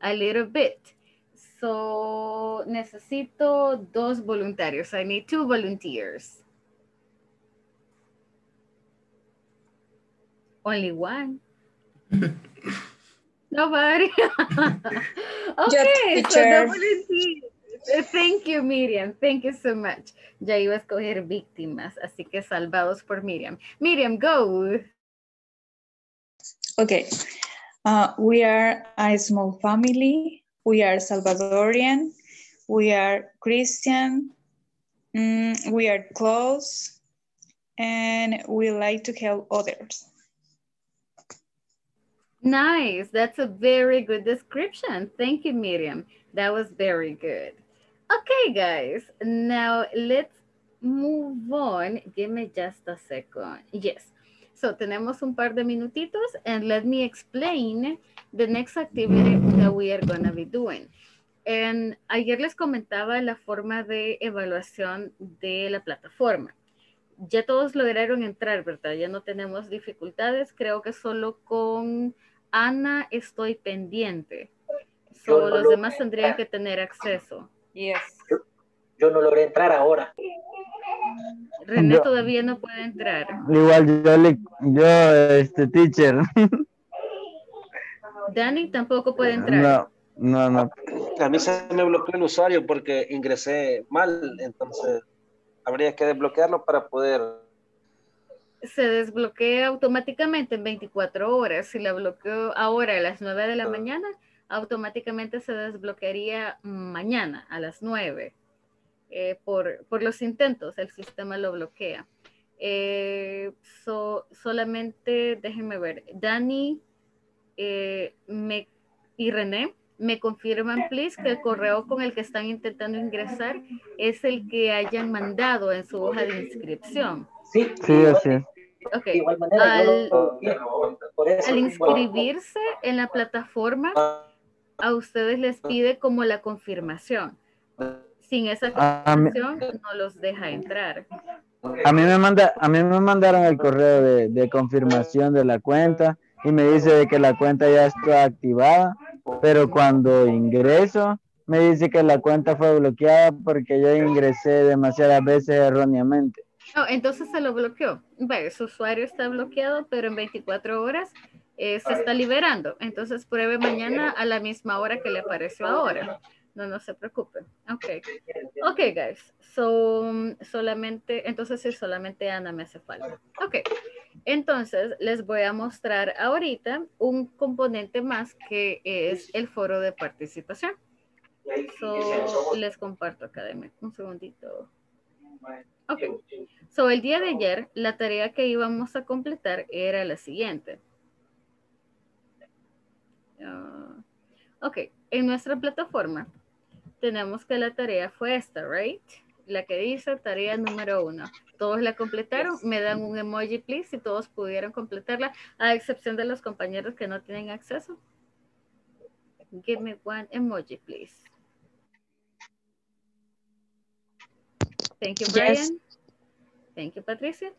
a little bit. So, necesito dos voluntarios. I need two volunteers. Only one. Nobody. Okay, so the volunteers. Thank you, Miriam. Thank you so much. Ya iba a escoger víctimas, así que salvados por Miriam. Miriam, go. Okay. Uh, we are a small family. We are Salvadorian. We are Christian. Mm, we are close. And we like to help others. Nice. That's a very good description. Thank you, Miriam. That was very good. Okay, guys, now let's move on. Give me just a second. Yes, so tenemos un par de minutitos and let me explain the next activity that we are gonna be doing. And ayer les comentaba la forma de evaluación de la plataforma. Ya todos lograron entrar, ¿verdad? Ya no tenemos dificultades. Creo que solo con Ana estoy pendiente. So no los demás tendrían que tener acceso. Yes. Yo, yo no logré entrar ahora. René yo, todavía no puede entrar. Igual yo, le, yo este teacher. Danny tampoco puede entrar. No, no, no. A mí se me bloqueó el usuario porque ingresé mal, entonces habría que desbloquearlo para poder. Se desbloquea automáticamente en veinticuatro horas. Si la bloqueo ahora a las nueve de la mañana, automáticamente se desbloquearía mañana a las nueve eh, por, por los intentos. El sistema lo bloquea. Eh, so, solamente, déjenme ver, Dani eh, me, y René me confirman, please, que el correo con el que están intentando ingresar es el que hayan mandado en su hoja de inscripción. Sí, sí, así es. Okay. De igual manera, al, yo lo, por eso, al inscribirse en la plataforma, a ustedes les pide como la confirmación. Sin esa confirmación mí, no los deja entrar. A mí me manda, a mí me mandaron el correo de, de confirmación de la cuenta y me dice de que la cuenta ya está activada, pero cuando ingreso me dice que la cuenta fue bloqueada porque yo ingresé demasiadas veces erróneamente. No, entonces se lo bloqueó. Vale, su usuario está bloqueado, pero en veinticuatro horas eh, se está liberando. Entonces pruebe mañana a la misma hora que le apareció ahora. No, no se preocupen. Ok. Ok, guys. So, solamente, entonces sí, solamente Ana me hace falta. Ok. Entonces, les voy a mostrar ahorita un componente más que es el foro de participación. So, les comparto acá. Denme un segundito. Ok, so el día de ayer la tarea que íbamos a completar era la siguiente. Uh, ok, en nuestra plataforma tenemos que la tarea fue esta, right? La que dice tarea número uno. Todos la completaron, me dan un emoji, please, si todos pudieron completarla, a excepción de los compañeros que no tienen acceso. Give me one emoji, please. Thank you, Brian. Yes. Thank you, Patricia.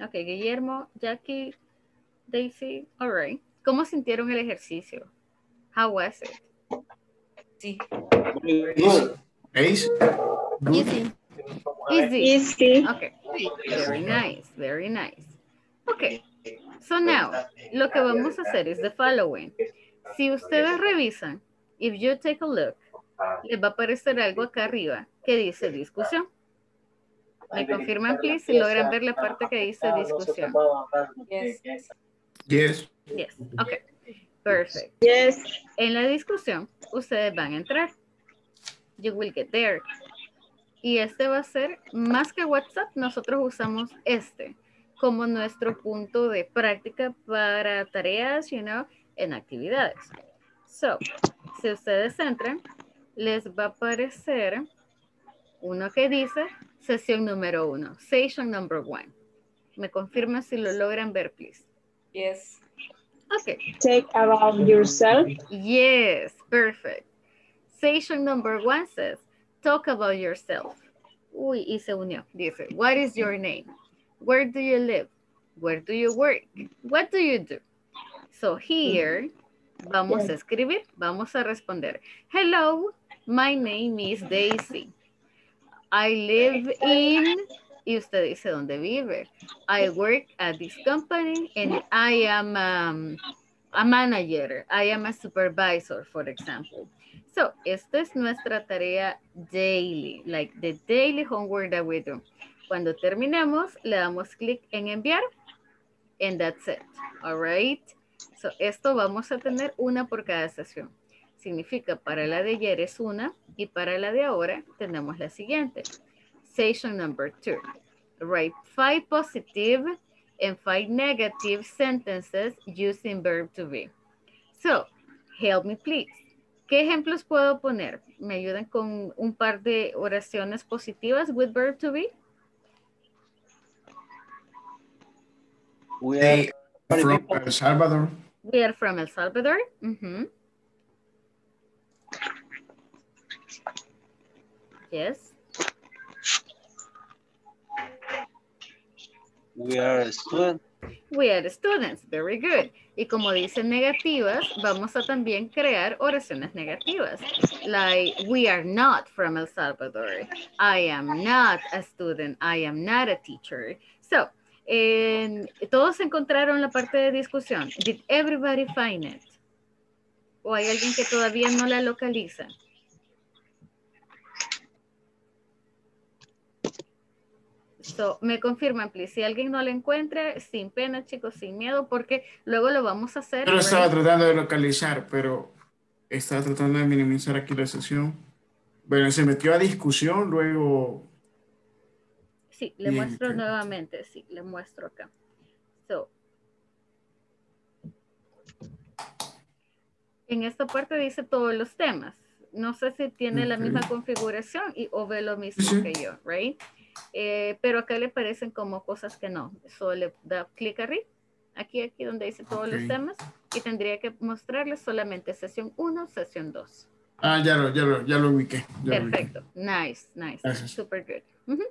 Okay, Guillermo, Jackie, Daisy. All right. ¿Cómo sintieron el ejercicio? How was it? Sí. Easy. Easy. Easy. Easy. Okay. Very nice. Very nice. Okay. So now, lo que vamos a hacer es the following. Si ustedes revisan, if you take a look, les va a aparecer algo acá arriba que dice discusión. Me confirman, please, si logran ver la parte que dice discusión. Yes. Yes. Yes. Ok. Perfect. Yes. En la discusión, ustedes van a entrar. You will get there. Y este va a ser, más que WhatsApp, nosotros usamos este como nuestro punto de práctica para tareas, you know, en actividades. So, si ustedes entran, les va a aparecer uno que dice sesión número uno. Session number one. Me confirman si lo logran ver, please. Yes. Okay. Take about yourself. Yes, perfect. Session number one says, talk about yourself. Uy, y se unió. Dice, what is your name? Where do you live? Where do you work? What do you do? So here, vamos a escribir, vamos a responder. Hello, my name is Daisy. I live in, y usted dice dónde vive. I work at this company and I am um, a manager. I am a supervisor, for example. So, esta es nuestra tarea daily, like the daily homework that we do. Cuando terminamos, le damos clic en enviar and that's it. All right. So, esto vamos a tener una por cada sesión. Significa para la de ayer es una y para la de ahora tenemos la siguiente. Session number two. Write five positive and five negative sentences using verb to be. So, help me please. ¿Qué ejemplos puedo poner? ¿Me ayudan con un par de oraciones positivas with verb to be? We are from El Salvador. We are from El Salvador. Mm-hmm. Yes. We are students. We are students. Very good. Y como dicen negativas, vamos a también crear oraciones negativas. Like, we are not from El Salvador. I am not a student. I am not a teacher. So, en, todos encontraron la parte de discusión. Did everybody find it? ¿O hay alguien que todavía no la localiza? So, me confirman, please. Si alguien no lo encuentra, sin pena, chicos, sin miedo, porque luego lo vamos a hacer. Pero estaba tratando de localizar, pero estaba tratando de minimizar aquí la sesión. Bueno, se metió a discusión, luego... Sí, le Bien, muestro perfecto. nuevamente. Sí, le muestro acá. So, en esta parte dice todos los temas. No sé si tiene okay. la misma configuración y o ve lo mismo sí. que yo, right? Eh, pero acá le parecen como cosas que no. Solo le da clic arriba, aquí, aquí donde dice todos okay. los temas, y tendría que mostrarles solamente sesión uno, sesión dos. Ah, ya lo, ya lo, ya lo ubiqué. Ya Perfecto. Lo ubiqué. Nice, nice. Gracias. Super good. Uh-huh.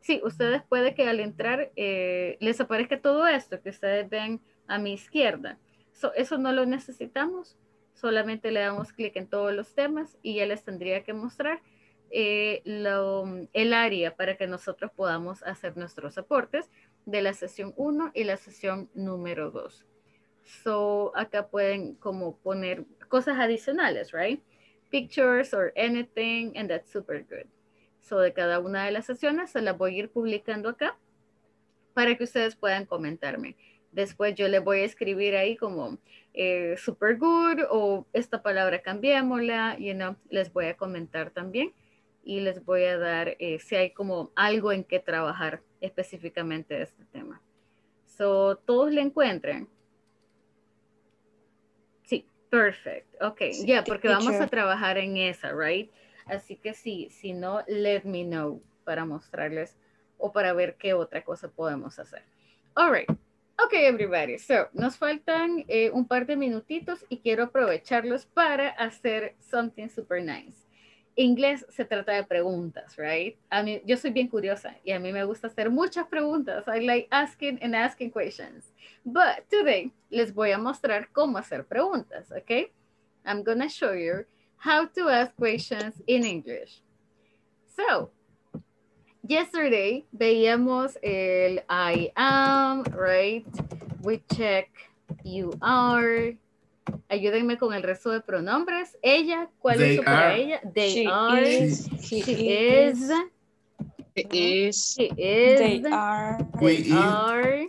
Sí, ustedes puede que al entrar eh, les aparezca todo esto que ustedes ven a mi izquierda. So, eso no lo necesitamos, solamente le damos clic en todos los temas y ya les tendría que mostrar Eh, lo, el área para que nosotros podamos hacer nuestros aportes de la sesión uno y la sesión número dos. So, acá pueden como poner cosas adicionales, right? Pictures or anything, and that's super good. So, de cada una de las sesiones se las voy a ir publicando acá para que ustedes puedan comentarme. Después yo les voy a escribir ahí como eh, super good o esta palabra cambiémosla, you know, les voy a comentar también. Y les voy a dar eh, si hay como algo en que trabajar específicamente de este tema. So, ¿todos le encuentran? Sí, perfect. Ok, ya, yeah, porque vamos a trabajar en esa, right? Así que sí, si no, let me know para mostrarles o para ver qué otra cosa podemos hacer. All right. Ok, everybody. So, nos faltan eh, un par de minutitos y quiero aprovecharlos para hacer something super nice. Inglés se trata de preguntas, right? A mí, yo soy bien curiosa y a mí me gusta hacer muchas preguntas. I like asking and asking questions. But today, les voy a mostrar cómo hacer preguntas, okay? I'm gonna show you how to ask questions in English. So, yesterday, veíamos el I am, right? We check you are. Ayúdenme con el resto de pronombres. Ella, ¿cuál They es su para ella? They she are. Is, she, she is. is. She is. She is. They are. We are.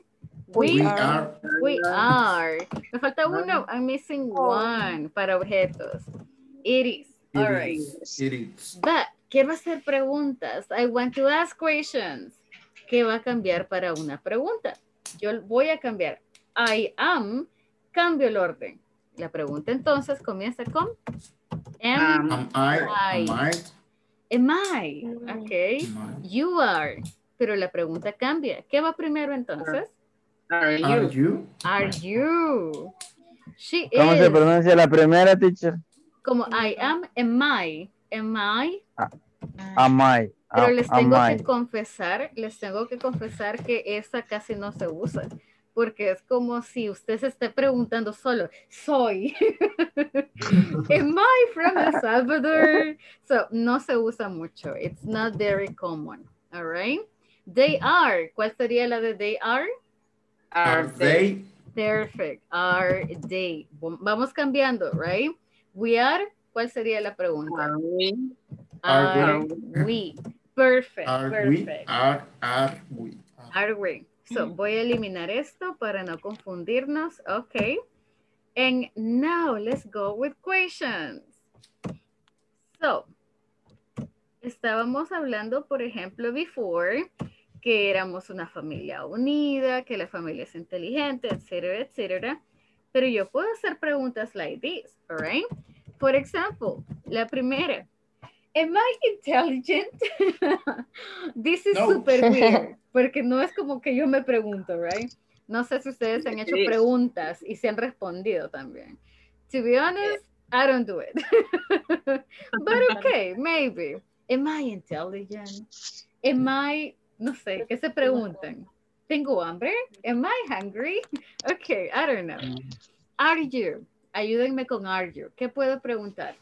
We are. We are. Me falta uno. I'm missing oh. one para objetos. It is. All it right. Is. It is. But quiero hacer preguntas. I want to ask questions. ¿Qué va a cambiar para una pregunta? Yo voy a cambiar. I am. Cambio el orden. La pregunta entonces comienza con am, am I, I, am I, okay, am I. You are, pero la pregunta cambia. ¿Qué va primero entonces? Are, are you. Are you. She ¿Cómo is. se pronuncia la primera, teacher? Como I am, am I, am I. Am I. Pero a, les tengo a que confesar, les tengo que confesar que esa casi no se usa. Porque es como si usted se esté preguntando solo, soy, am I from El Salvador? So, no se usa mucho. It's not very common. All right. They are. ¿Cuál sería la de they are? Are they? Perfect. Are they? Vamos cambiando, right? We are. ¿Cuál sería la pregunta? Are we? Are, are we? we? Perfect. Are perfect. We? Are, are we? Are we? So, voy a eliminar esto para no confundirnos. Okay. And now let's go with questions. So, estábamos hablando, por ejemplo, before, que éramos una familia unida, que la familia es inteligente, etcétera, etcétera. Pero yo puedo hacer preguntas like this, all right? For example, la primera. Am I intelligent? This is no. super weird. Porque no es como que yo me pregunto, right? No sé si ustedes han hecho preguntas y se han respondido también. To be honest, I don't do it. But okay, maybe. Am I intelligent? Am I, no sé, ¿qué se preguntan? ¿Tengo hambre? Am I hungry? Okay, I don't know. Are you? Ayúdenme con are you. ¿Qué puedo preguntar?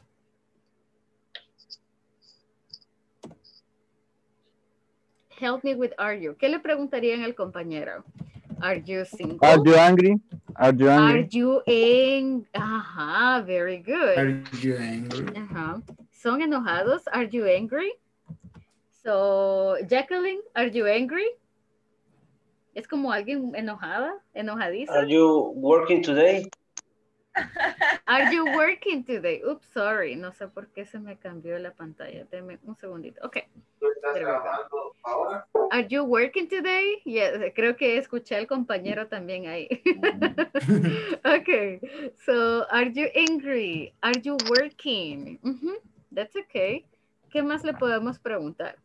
Help me with are you. ¿Qué le preguntarían al compañero? Are you single? Are you angry? Are you angry? Are you angry? Ajá, very good. Are you angry? Ajá. ¿Son enojados? Are you angry? So, Jacqueline, are you angry? Es como alguien enojada, enojadiza. Are you working today? Are you working today? Oops, sorry. No sé por qué se me cambió la pantalla. Deme un segundito. Ok. Are you working today? Yes, creo que escuché al compañero también ahí. Ok. So, are you angry? Are you working? Mm-hmm. That's okay. ¿Qué más le podemos preguntar?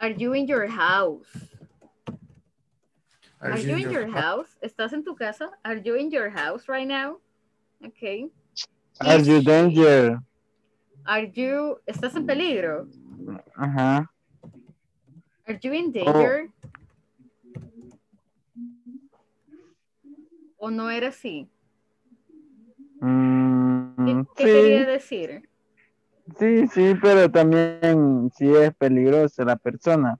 Are you in your house? Are, Are you in your, your house? ¿Estás en tu casa? Are you in your house right now? Okay. Are you danger? Are you... ¿Estás en peligro? Ajá. Uh-huh. Are you in danger? Oh. ¿O no era así? Mm, ¿Qué, qué sí. quería decir? Sí, sí, pero también si es peligrosa la persona.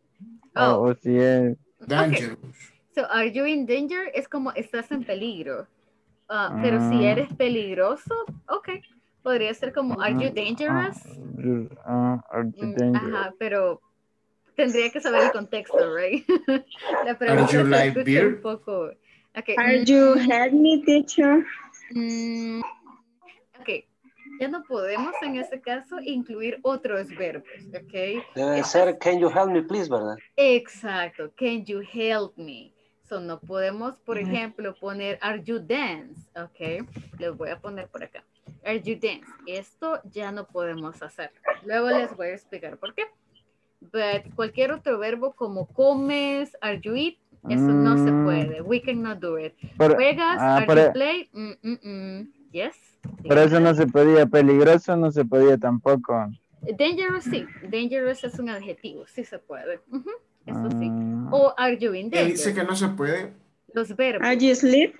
Oh. O, o si es... Danger. Okay. So, are you in danger? Es como estás en peligro. Uh, pero uh, si eres peligroso, ok. Podría ser como, are you dangerous? Uh, uh, are you dangerous? Ajá, pero tendría que saber el contexto, right? La pregunta se like escucha un poco. Okay. Are you help me, teacher? Mm, ok. Ya no podemos en este caso incluir otros verbos, ok. Debe ser, can you help me, please, ¿verdad? Exacto, can you help me? So, no podemos, por mm-hmm. ejemplo, poner are you dance, ok. Les voy a poner por acá. Are you dance? Esto ya no podemos hacer. Luego les voy a explicar por qué. But cualquier otro verbo como comes, are you eat, eso mm. no se puede. We cannot do it. Por, Juegas, ah, are you play, mm, mm, mm. yes. Por eso no se podía. Peligroso no se podía tampoco. Dangerous sí. Dangerous es un adjetivo. Sí se puede. Uh-huh. Eso sí. O are you in danger? Dice que no se puede. Los verbos. Are you sleep?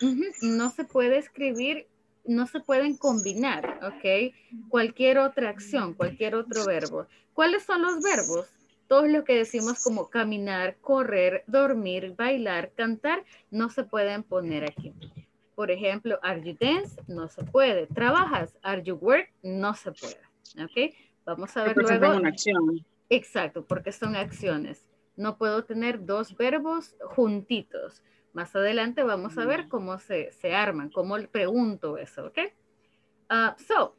Uh-huh. No se puede escribir, no se pueden combinar, ¿ok? Cualquier otra acción, cualquier otro verbo. ¿Cuáles son los verbos? Todos los que decimos como caminar, correr, dormir, bailar, cantar, no se pueden poner aquí. Por ejemplo, are you dance? No se puede. ¿Trabajas? Are you work? No se puede, ¿ok? Vamos a ver porque luego. Una acción. Exacto, porque son acciones. No puedo tener dos verbos juntitos. Más adelante vamos a ver cómo se, se arman, cómo le pregunto eso, ¿ok? Uh, so,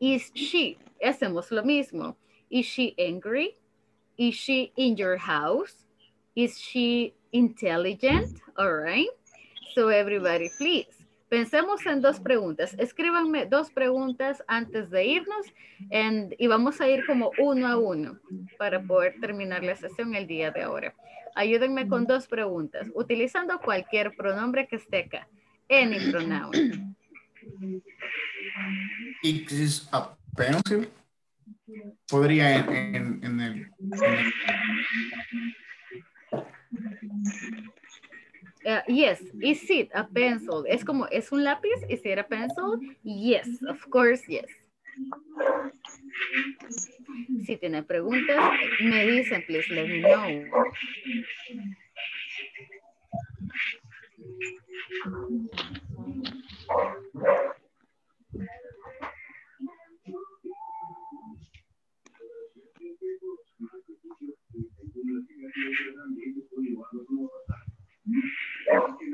is she, hacemos lo mismo. Is she angry? Is she in your house? Is she intelligent? All right. So everybody, please. Pensemos en dos preguntas. Escríbanme dos preguntas antes de irnos and, y vamos a ir como uno a uno para poder terminar la sesión el día de ahora. Ayúdenme con dos preguntas, utilizando cualquier pronombre que esté acá. Any pronoun. It is a pencil. podría en, en, en el... En el... Uh, yes, is it a pencil? Es como, ¿es un lápiz? Is it a pencil? Yes, of course, yes. Si tienen preguntas, me dicen, please let me know. Okay,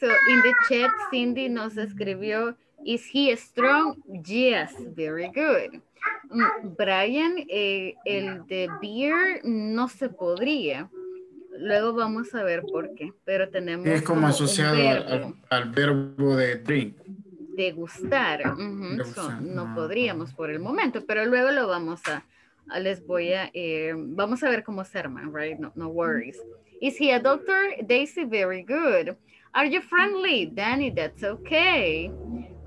so in the chat, Cindy nos escribió, is he strong? Yes, very good. Brian, eh, el de beer no se podría. Luego vamos a ver por qué. Pero tenemos... Es como asociado verbo. Al, al verbo de drink. Degustar. Uh -huh. Degustar. So, no, no podríamos por el momento, pero luego lo vamos a... a les voy a... Eh, vamos a ver cómo se arma, right? No, no worries. Is he a doctor? Daisy, very good. Are you friendly? Danny, that's okay.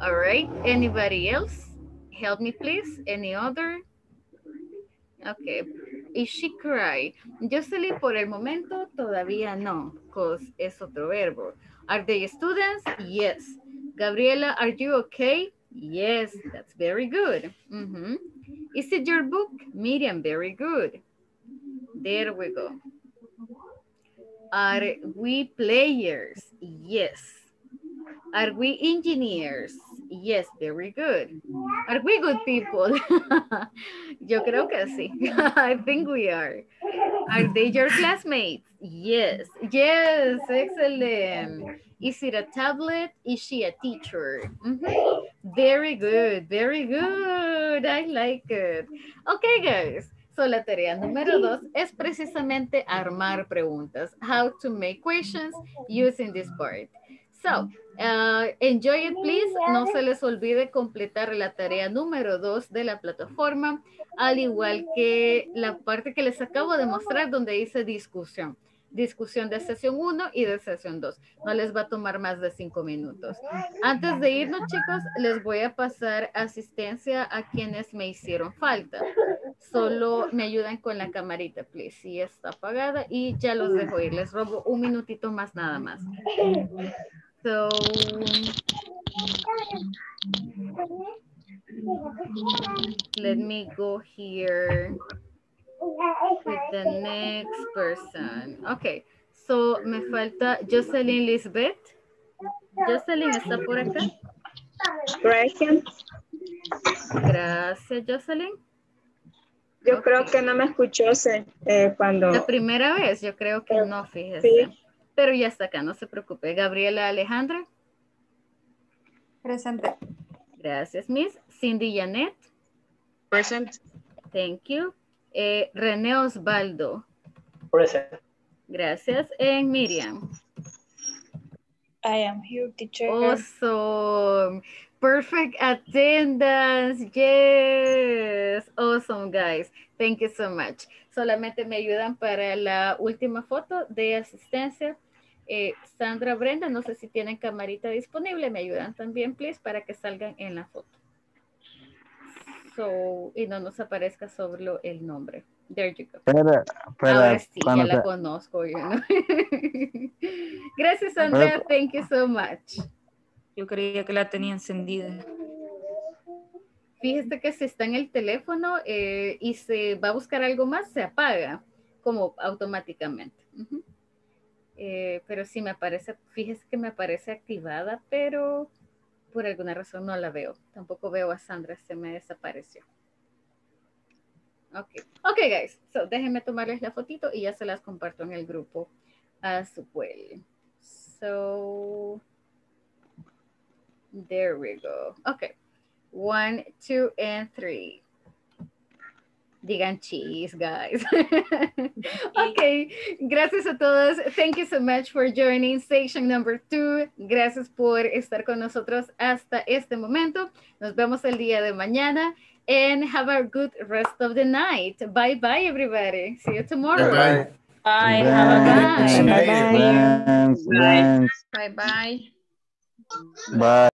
All right. Anybody else? Help me, please. Any other? Okay. Is she cry? Jocelyn, por el momento, todavía no, because es otro verbo. Are they students? Yes. Gabriela, are you okay? Yes, that's very good. Mm-hmm. Is it your book? Miriam, very good. There we go. Are we players? Yes. Are we engineers? Yes, very good. Are we good people? Yo creo que sí. I think we are. Are they your classmates? Yes. Yes, excellent. Is it a tablet? Is she a teacher? Mm-hmm. Very good, very good. I like it. Okay, guys. So, la tarea número dos es precisamente armar preguntas. How to make questions using this part. So, uh, enjoy it, please. No se les olvide completar la tarea número dos de la plataforma, al igual que la parte que les acabo de mostrar donde dice discusión. Discusión de sesión uno y de sesión dos. No les va a tomar más de cinco minutos. Antes de irnos, chicos, les voy a pasar asistencia a quienes me hicieron falta. Solo me ayudan con la camarita, please. Si está apagada y ya los dejo ir. Les robo un minutito más nada más. So, let me go here with the next person. Okay, so me falta Jocelyn Lisbeth. Jocelyn, ¿está por acá? Gracias. Gracias, Jocelyn. Yo okay. creo que no me escuchó eh, cuando... La primera vez, yo creo que no, fíjese. Sí. Pero ya está acá, no se preocupe. Gabriela Alejandra. Presente. Gracias, Miss. Cindy Janet. Present. Thank you. Eh, René Osvaldo. Present. Gracias. And Miriam. I am here, teacher. Awesome. Perfect attendance. Yes. Awesome, guys. Thank you so much. Solamente me ayudan para la última foto de asistencia. Eh, Sandra, Brenda, no sé si tienen camarita disponible, me ayudan también, please, para que salgan en la foto. So, y no nos aparezca solo el nombre. There you go. Pero, pero, ahora sí, ya la conozco. You know? Gracias, Sandra. Thank you so much. Yo creía que la tenía encendida. Fíjese que si está en el teléfono eh, y se va a buscar algo más, se apaga como automáticamente. Uh-huh. eh, pero sí me aparece, fíjese que me aparece activada, pero por alguna razón no la veo. Tampoco veo a Sandra, se me desapareció. Ok, okay guys, so déjenme tomarles la fotito y ya se las comparto en el grupo a su pueblo. So, there we go. Ok. One, two, and three. digan cheese, guys. Okay, gracias a todos. Thank you so much for joining section number two. Gracias por estar con nosotros hasta este momento. Nos vemos el día de mañana. And have a good rest of the night. Bye-bye, everybody. See you tomorrow. Bye-bye. Bye. Have a good night. Bye-bye. Bye-bye. Bye.